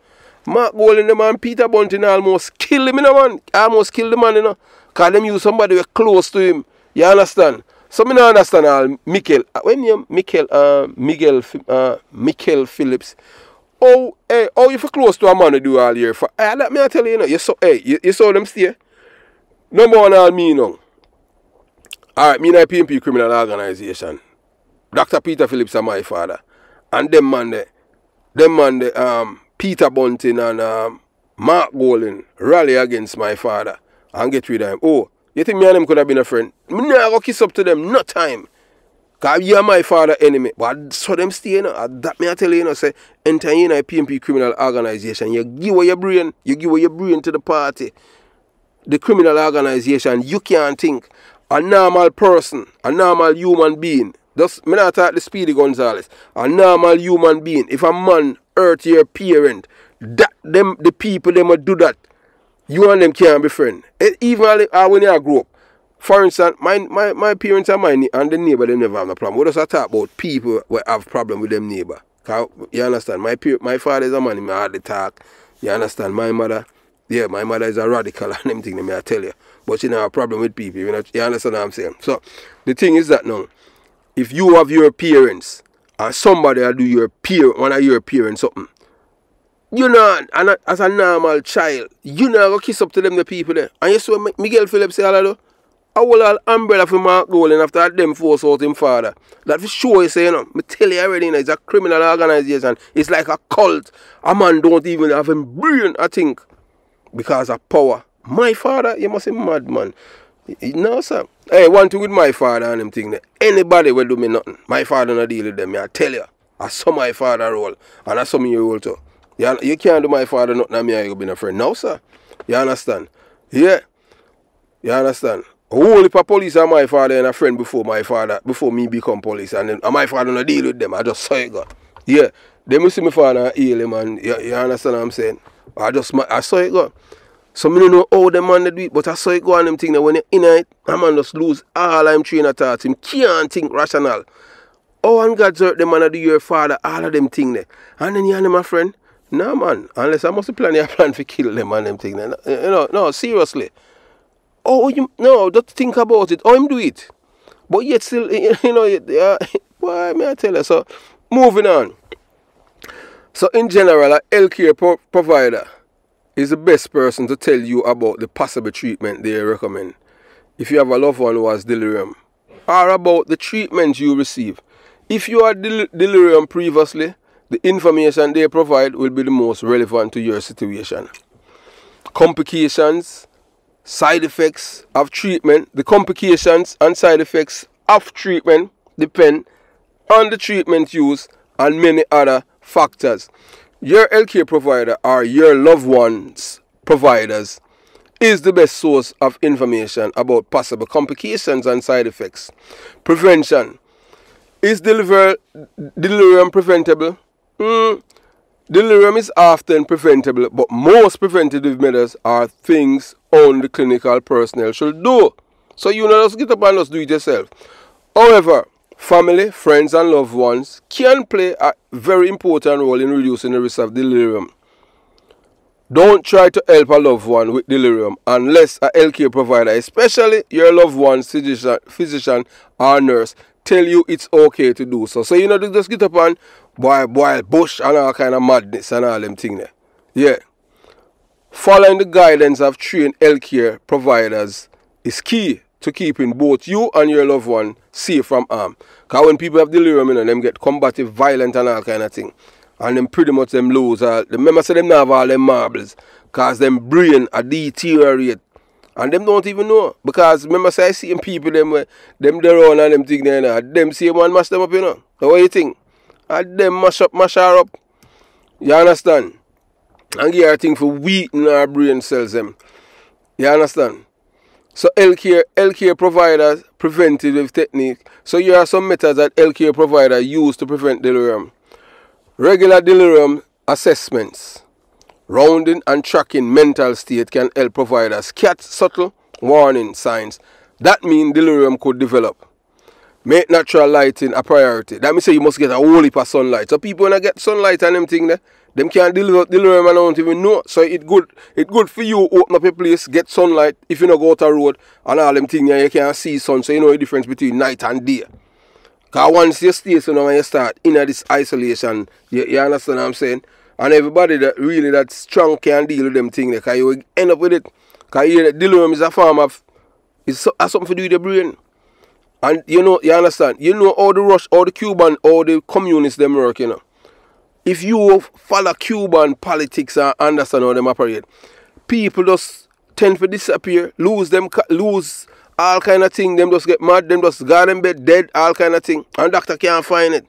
Mark Golden, the man, Peter Bunting almost killed him, you know, man. Almost killed the man, you know. Because them use somebody who close to him. You understand? So, I don't understand all. Miguel, when name Miguel, uh, Miguel, uh, Miguel Phillips. Oh, hey, oh, if you're close to a man to do all year, for hey, let me tell you, you know, you saw, hey, you, you saw them stay. Number one, all me, you know. All right, me and I P M P criminal organization. Doctor Peter Phillips and my father. And them man, the, them man, the, um, Peter Bunting and um, Mark Golden rally against my father and get rid of him. Oh, you think me and them could have been a friend? Me never kiss up to them, no time. Because you are my father enemy. But so them stay, you know. That me I tell you, you know, say, enter in a P M P criminal organization. You give away your brain. You give away your brain to the party. The criminal organization, you can't think. A normal person, a normal human being. Just, me not talk the Speedy Gonzales. A normal human being. If a man hurt your parent, that them, the people, them will do that. You and them can't be friends. Even when you grow up. For instance, my, my, my parents and my and the neighbour, they never have no problem. What does I talk about? People will have problem with them neighbour. You understand? My my father is a man, he may hardly talk. You understand? My mother, yeah, my mother is a radical and them thing, they may tell you. But she don't have a problem with people. You, know, you understand what I'm saying? So, the thing is that now, if you have your parents, and somebody will do your peer, one of your parents something, you know, and as a normal child, you know, go kiss up to them, the people there. And you saw Miguel Phillips say all that though? I will have umbrella for Mark Golden after them force out him father. That for sure, you say, you know, I tell you already, you know, it's a criminal organization. It's like a cult. A man don't even have him brain, I think, because of power. My father, you must be mad, man. You know, sir. Hey, one thing with my father and them thing, anybody will do me nothing. My father not deal with them, I tell you. I saw my father role, and I saw me role too. You, you can't do my father nothing, and me I ain't been a friend. No, sir. You understand? Yeah. You understand? Whole heap of police and my father and a friend before my father, before me become police. And, then, and my father don't deal with them. I just saw it go. Yeah. They see my father heal him and you, you understand what I'm saying? I just I saw it go. So I don't know how them man they do it, but I saw it go and them thing that when you in it, a man just lose all I'm trained at thoughts. Him can't think rational. Oh, and God's hurt them man that do your father, all of them thing there. And then you and my friend, nah man, unless I must plan your plan to kill them and them thing there. You know, no, seriously. Oh, you, no, don't think about it. Oh, him do it. But yet still, you know, uh, why may I tell you? So, moving on. So, in general, a healthcare pro provider is the best person to tell you about the possible treatment they recommend. If you have a loved one who has delirium, or about the treatment you receive. If you had del delirium previously, the information they provide will be the most relevant to your situation. Complications, side effects of treatment, the complications and side effects of treatment depend on the treatment use and many other factors. Your healthcare provider or your loved one's providers is the best source of information about possible complications and side effects. Prevention. Is delirium preventable? Mm. Delirium is often preventable, but most preventative measures are things only clinical personnel should do. So you know, just get up and just do it yourself. However, family, friends and loved ones can play a very important role in reducing the risk of delirium. Don't try to help a loved one with delirium unless a healthcare provider, especially your loved one's physician, physician or nurse, tell you it's okay to do so. So you know, just get up and boil, boil, bush and all kind of madness and all them thing there. Yeah. Following the guidance of trained healthcare providers is key to keeping both you and your loved one safe from harm. Because when people have delirium, you know, them get combative, violent and all kind of thing. And them pretty much them lose all. Remember say them not have all them marbles. Because them brain are deteriorate. And them don't even know. Because remember say I see them people, them them they run and them thing there, you know. Them see one mash them up, you know. So what you think? And them mash up, mash her up. You understand? And give her a thing for weakening our brain cells them. You understand? So healthcare, healthcare providers, preventative technique. So here are some methods that healthcare providers use to prevent delirium. Regular delirium assessments, rounding and tracking mental state can help providers catch subtle warning signs. That means delirium could develop. Make natural lighting a priority. That means you must get a whole heap of sunlight. So people when I get sunlight and them thing there, them can't develop delirium and don't even know. So it good it good for you open up your place, get sunlight. If you not go out the road and all them things there, you can't see sun. So you know the difference between night and day. Because once you stay so now when you start in this isolation, you, you understand what I'm saying? And everybody that really that's strong can deal with them thing there, because you will end up with it. Because you know, delirium is a form of it's something to do with your brain. And you know, you understand, you know all the rush, all the Cuban, all the communists them work, you know. If you follow Cuban politics and understand how them operate, people just tend to disappear, lose them, lose all kind of thing, them just get mad, them just got them bed dead, all kind of thing, and doctor can't find it.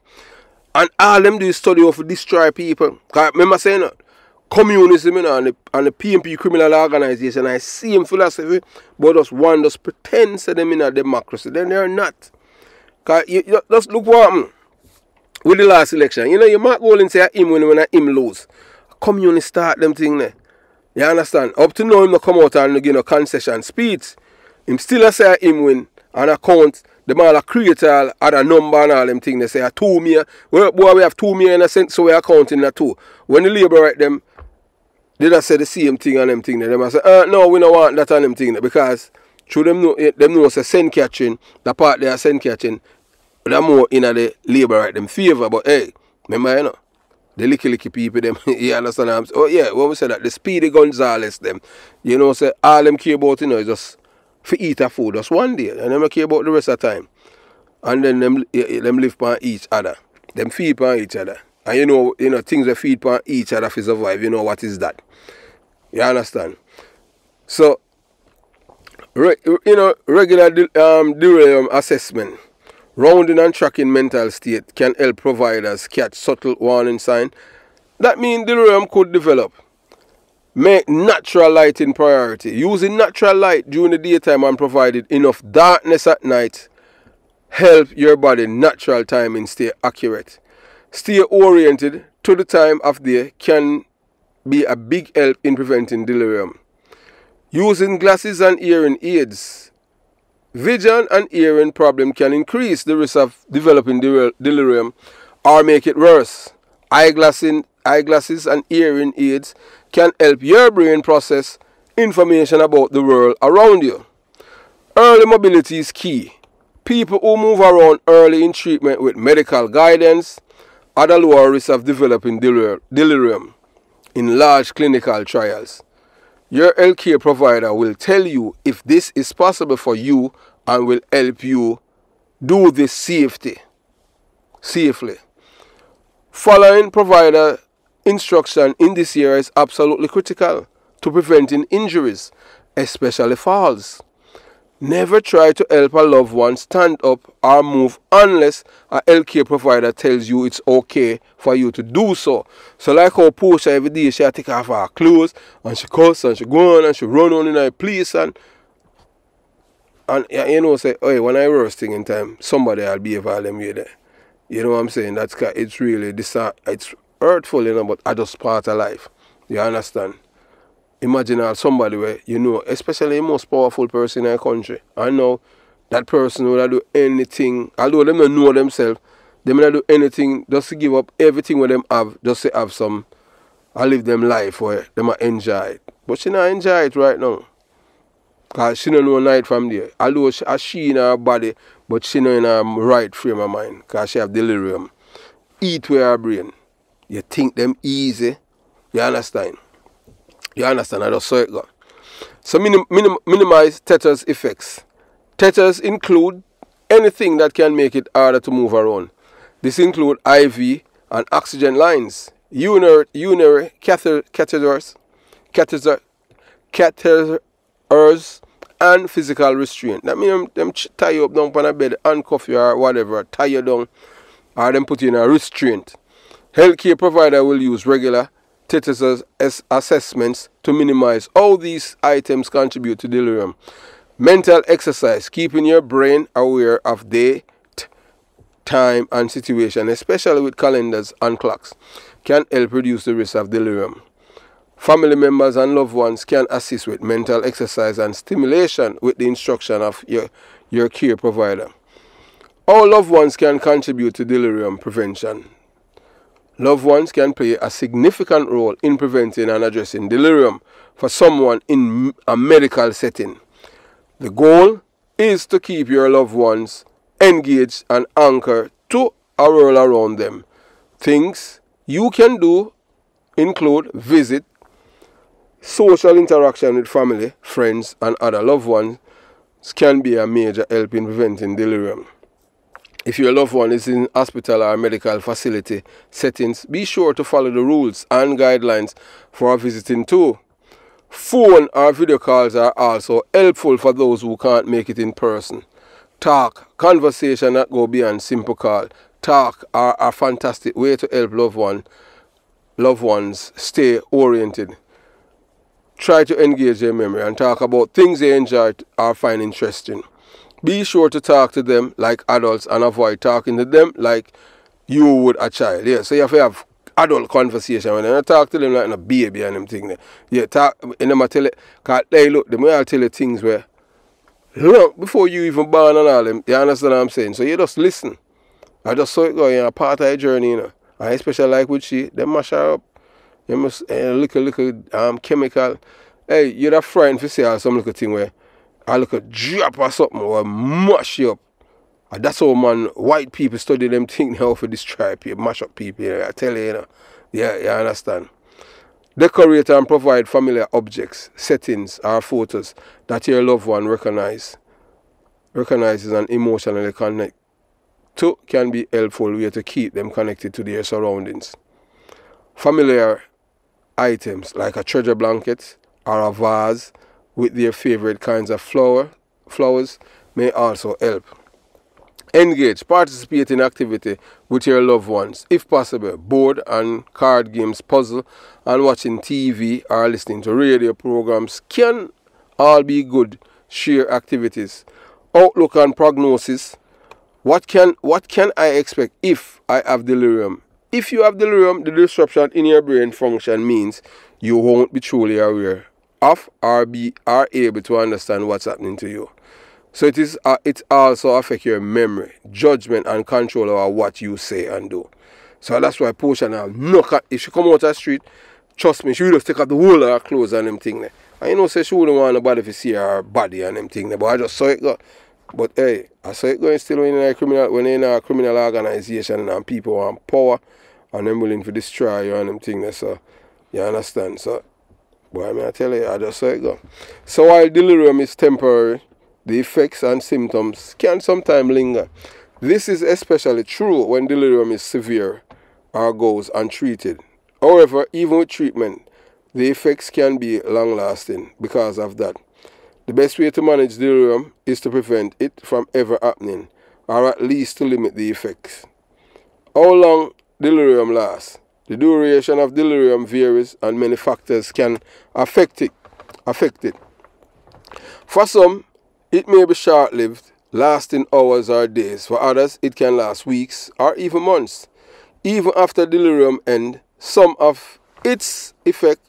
And all them do is study of destroy people. Remember saying that? Communism, you know, and the, and the P M P criminal organization, I see him philosophy, but just one just pretends to them in a democracy. Then they're not. Cause you, you just look what happened with the last election. You know, you Mark Golden say him when when him lose. Communists start them thing there. You understand? Up to now him not come out and give you know, concession speech. Him still a say him win and account. The man a create all other number and all them thing. They say a two million. Well boy, we have two million in a cent, so we are counting a two. When the Labour write them, they just say the same thing and them thing there. They say, uh, no, we don't want that and them thing there. Because through them know, them know say send catching, the part they are send catching, the more in the Labour right them favour. But hey, remember you know, the licky licky people them, you understand what I'm saying? Oh yeah, when we say that, the Speedy Gonzales them, you know, say all them care about you know is just for eat a food just one day. And them care about the rest of the time. And then them, them live upon each other. Them feed upon each other. And you know, you know, things that feed upon each other to survive, you know what is that. You understand? So, re, you know, regular um, delirium assessment, rounding and tracking mental state can help providers catch subtle warning signs. That means delirium could develop. Make natural lighting priority. Using natural light during the daytime and provided enough darkness at night help your body natural timing stay accurate. Stay oriented to the time of day can be a big help in preventing delirium. Using glasses and hearing aids. Vision and hearing problem can increase the risk of developing del delirium or make it worse. Eyeglassing, eyeglasses and hearing aids can help your brain process information about the world around you. Early mobility is key. People who move around early in treatment with medical guidance are at a lower risk of developing delirium in large clinical trials. Your healthcare provider will tell you if this is possible for you and will help you do this safety, safely. Following provider instruction in this area is absolutely critical to preventing injuries, especially falls. Never try to help a loved one stand up or move unless a healthcare provider tells you it's okay for you to do so. So like how Portia every day she take off her clothes and she cuss and she go on and she run on in her place and and you know say, hey, when I worst thing in time, somebody will behave all them way there. You know what I'm saying? That's it's really this it's hurtful, you know, but I just part of life. You understand? Imagine how somebody where, you know, especially the most powerful person in our country. I know that person would do anything, although they don't know themselves, they may not do anything just to give up everything what them have, just to have some, I live them life where they might enjoy it. But she not enjoy it right now. Because she don't know night from there. Although she, she in her body, but she not in her right frame of mind. Because she have delirium. Eat with her brain. You think them easy. You understand? You understand? I just saw it go. So minim minim minimize tetanus effects. Tetanus include anything that can make it harder to move around. This include I V and oxygen lines, urinary, urinary catheter, catheters, catheter, catheters, and physical restraint. That means them tie you up down on a bed, handcuff you or whatever, tie you down, or them put you in a restraint. Healthcare provider will use regular tetanus assessments to minimize all these items contribute to delirium. Mental exercise, keeping your brain aware of day, time and situation, especially with calendars and clocks, can help reduce the risk of delirium. Family members and loved ones can assist with mental exercise and stimulation with the instruction of your, your care provider. All loved ones can contribute to delirium prevention. Loved ones can play a significant role in preventing and addressing delirium for someone in a medical setting. The goal is to keep your loved ones engaged and anchored to a world around them. Things you can do include visit, social interaction with family, friends, and other loved ones can be a major help in preventing delirium. If your loved one is in hospital or medical facility settings, be sure to follow the rules and guidelines for visiting too. Phone or video calls are also helpful for those who can't make it in person. Talk, conversation that go beyond simple call. Talk are a fantastic way to help loved one, loved ones stay oriented. Try to engage their memory and talk about things they enjoy or find interesting. Be sure to talk to them like adults and avoid talking to them like you would a child. Yeah, so you have to have adult conversation when you talk to them like a baby and them thing there. Yeah, talk and them tell it, cause they look, they will tell you things where you know, before you even born and all them, you understand what I'm saying? So you just listen. I just saw it going a part of the journey, you know. I especially like with she, they mash her up. You must uh, look a little um, chemical. Hey, you're that frightened if you say some little thing where I look at drop or something or mash you up. And that's how, man, white people study them things now for this tribe, you mash up people, you know, I tell you, you know. Yeah, you understand. Decorate and provide familiar objects, settings or photos that your loved one recognize, recognizes and emotionally connect to can be helpful way to keep them connected to their surroundings. Familiar items like a treasure blanket or a vase with their favorite kinds of flower, flowers may also help. Engage, participate in activity with your loved ones, if possible, board and card games, puzzle, and watching T V or listening to radio programs can all be good share activities. Outlook and prognosis. What can, what can I expect if I have delirium? If you have delirium, the disruption in your brain function means you won't be truly aware of or be or able to understand what's happening to you. So it is. Uh, it also affects your memory, judgment, and control over what you say and do. So that's why Portia now, knock at, if she come out the street, trust me, she will just take up the whole of her clothes and them thing there. And you know, say she wouldn't want nobody to see her body and them thing there. But I just saw it go. But hey, I saw it going still when in a criminal, when in a criminal organization and people want power and them willing to destroy you and them thing there. So you understand. So, boy, I mean, I tell you, I just saw it go. So while delirium is temporary, the effects and symptoms can sometimes linger. This is especially true when delirium is severe or goes untreated. However, even with treatment, the effects can be long-lasting because of that. The best way to manage delirium is to prevent it from ever happening, or at least to limit the effects. How long delirium lasts? The duration of delirium varies and many factors can affect it. Affect it. For some, it may be short-lived, lasting hours or days. For others, it can last weeks or even months. Even after delirium ends, some of its effect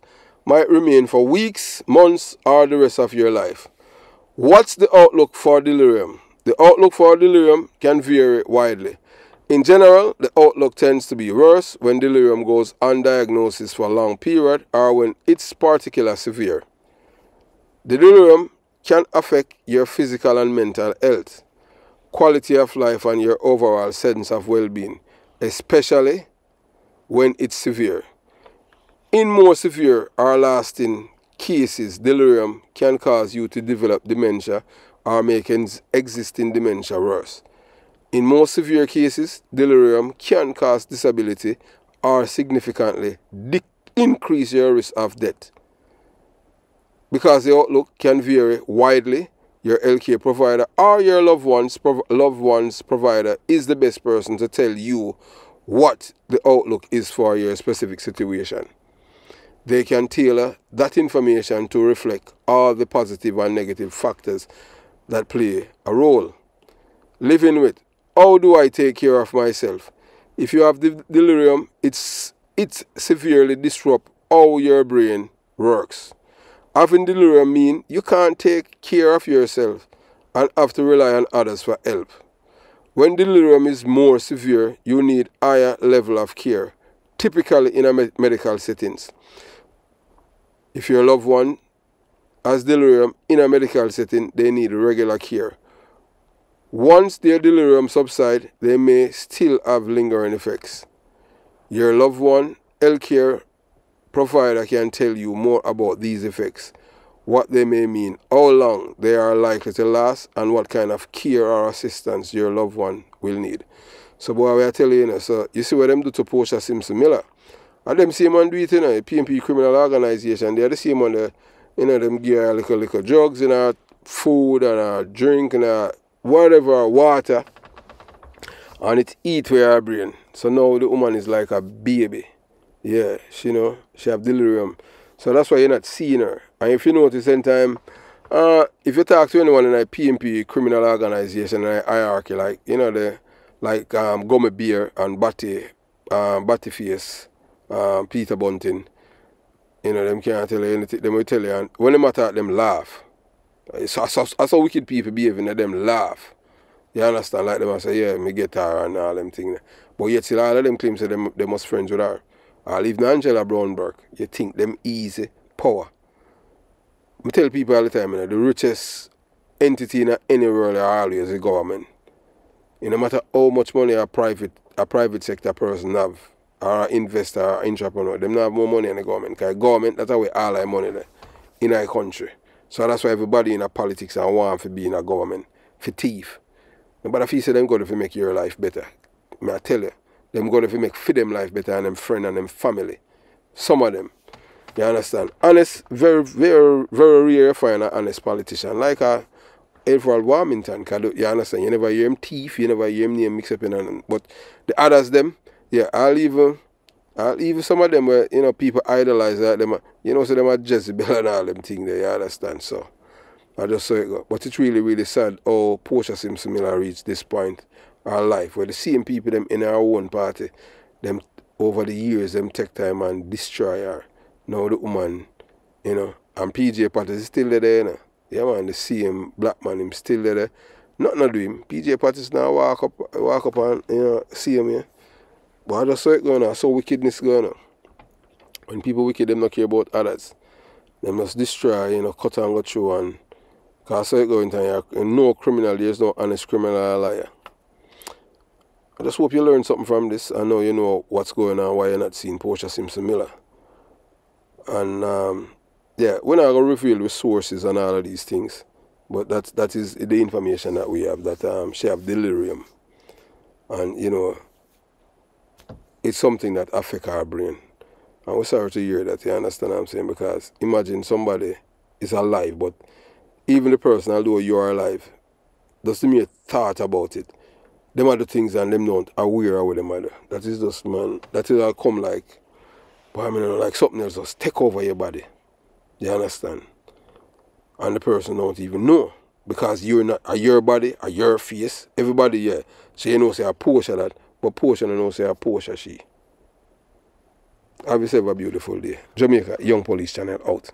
might remain for weeks, months, or the rest of your life. What's the outlook for delirium? The outlook for delirium can vary widely. In general, the outlook tends to be worse when delirium goes undiagnosed for a long period or when it's particularly severe. The delirium can affect your physical and mental health, quality of life, and your overall sense of well-being, especially when it's severe. In more severe or lasting cases, delirium can cause you to develop dementia or make existing dementia worse. In more severe cases, delirium can cause disability or significantly increase your risk of death. Because the outlook can vary widely, your healthcare provider or your loved one's, loved one's provider is the best person to tell you what the outlook is for your specific situation. They can tailor that information to reflect all the positive and negative factors that play a role. Living with, how do I take care of myself? If you have the delirium, it's, it severely disrupts how your brain works. Having delirium means you can't take care of yourself and have to rely on others for help. When delirium is more severe, you need higher level of care, typically in a med medical settings. If your loved one has delirium in a medical setting, they need regular care. Once their delirium subsides, they may still have lingering effects. Your loved one, healthcare provider can tell you more about these effects, what they may mean, how long they are likely to last, and what kind of care or assistance your loved one will need. So boy, we are telling you, know, so you see what them do to Portia Simpson-Miller. And them same one do it, you know, P M P criminal organization, they are the same one, the, you know, them give her little, little drugs in her food and her drink and her whatever, water, and it eat with her brain. So now the woman is like a baby. Yeah, she, you know, she have delirium. So that's why you're not seeing her. And if you notice in time, uh, if you talk to anyone in a P M P criminal organization, in a hierarchy, like, you know, the, like um, Gummy Bear and Batty, um, Batty Face, um, Peter Bunting, you know, them can't tell you anything. They will tell you, and when they matter, them laugh. So, so, so wicked people behaving, them laugh. You understand? Like them, I say, yeah, me get her and all them things. But yet still all of them claims that them, they must friends with her. I'll even Angela Brownberg, you think them easy power. I tell people all the time, you know, the richest entity in any world are always the government. You know, no matter how much money a private a private sector person have, or an investor, or an entrepreneur, them not have more money than the government. Because the government, that's where all our money there, in our country. So that's why everybody in our politics and want to be in a government, for thief. But if you say them God to make your life better, I tell you, them God to make for them life better and them friend and them family. Some of them. You understand? Honest, very, very, very rare find an honest politician. Like a Everard Warmington, you understand? You never hear him thief, you never hear him name mix up in them. But the others them, yeah, I'll even I'll even some of them where, you know, people idolize that them, you know, so them are Jezebel and all them thing there, you understand? So I just saw it go. But it's really, really sad how Portia Simpson-Miller reached this point. Our life, where the same people them in our own party, them over the years them take time and destroy her. Now the woman, you know, and P J Patterson is still there, you know. Yeah man, the same black man him still there. Nothing to do him. P J Patterson now walk up walk up and, you know, see him, yeah. But I just saw it going on, so wickedness going on. When people wicked them not care about others. They must destroy, you know, cut and go through and cause so it going time, you no criminal, there's no honest criminal or liar. I just hope you learned something from this. I know you know what's going on, why you're not seeing Portia Simpson-Miller. And, um, yeah, we're not going to reveal resources and all of these things. But that, that is the information that we have, that um, she have delirium. And, you know, it's something that affects our brain. And we're sorry to hear that, you understand what I'm saying? Because imagine somebody is alive, but even the person, although you are alive, doesn't mean a thought about it. Them other things and them not aware of them other. That is just, man, that is all come like, but I mean, like something else just take over your body. You understand? And the person don't even know. Because you're not, a your body, a your face, everybody, yeah. So you know say a Portia that, but Portia don't know say a Portia she. Have yourself a beautiful day. Jamaica Young Police Channel out.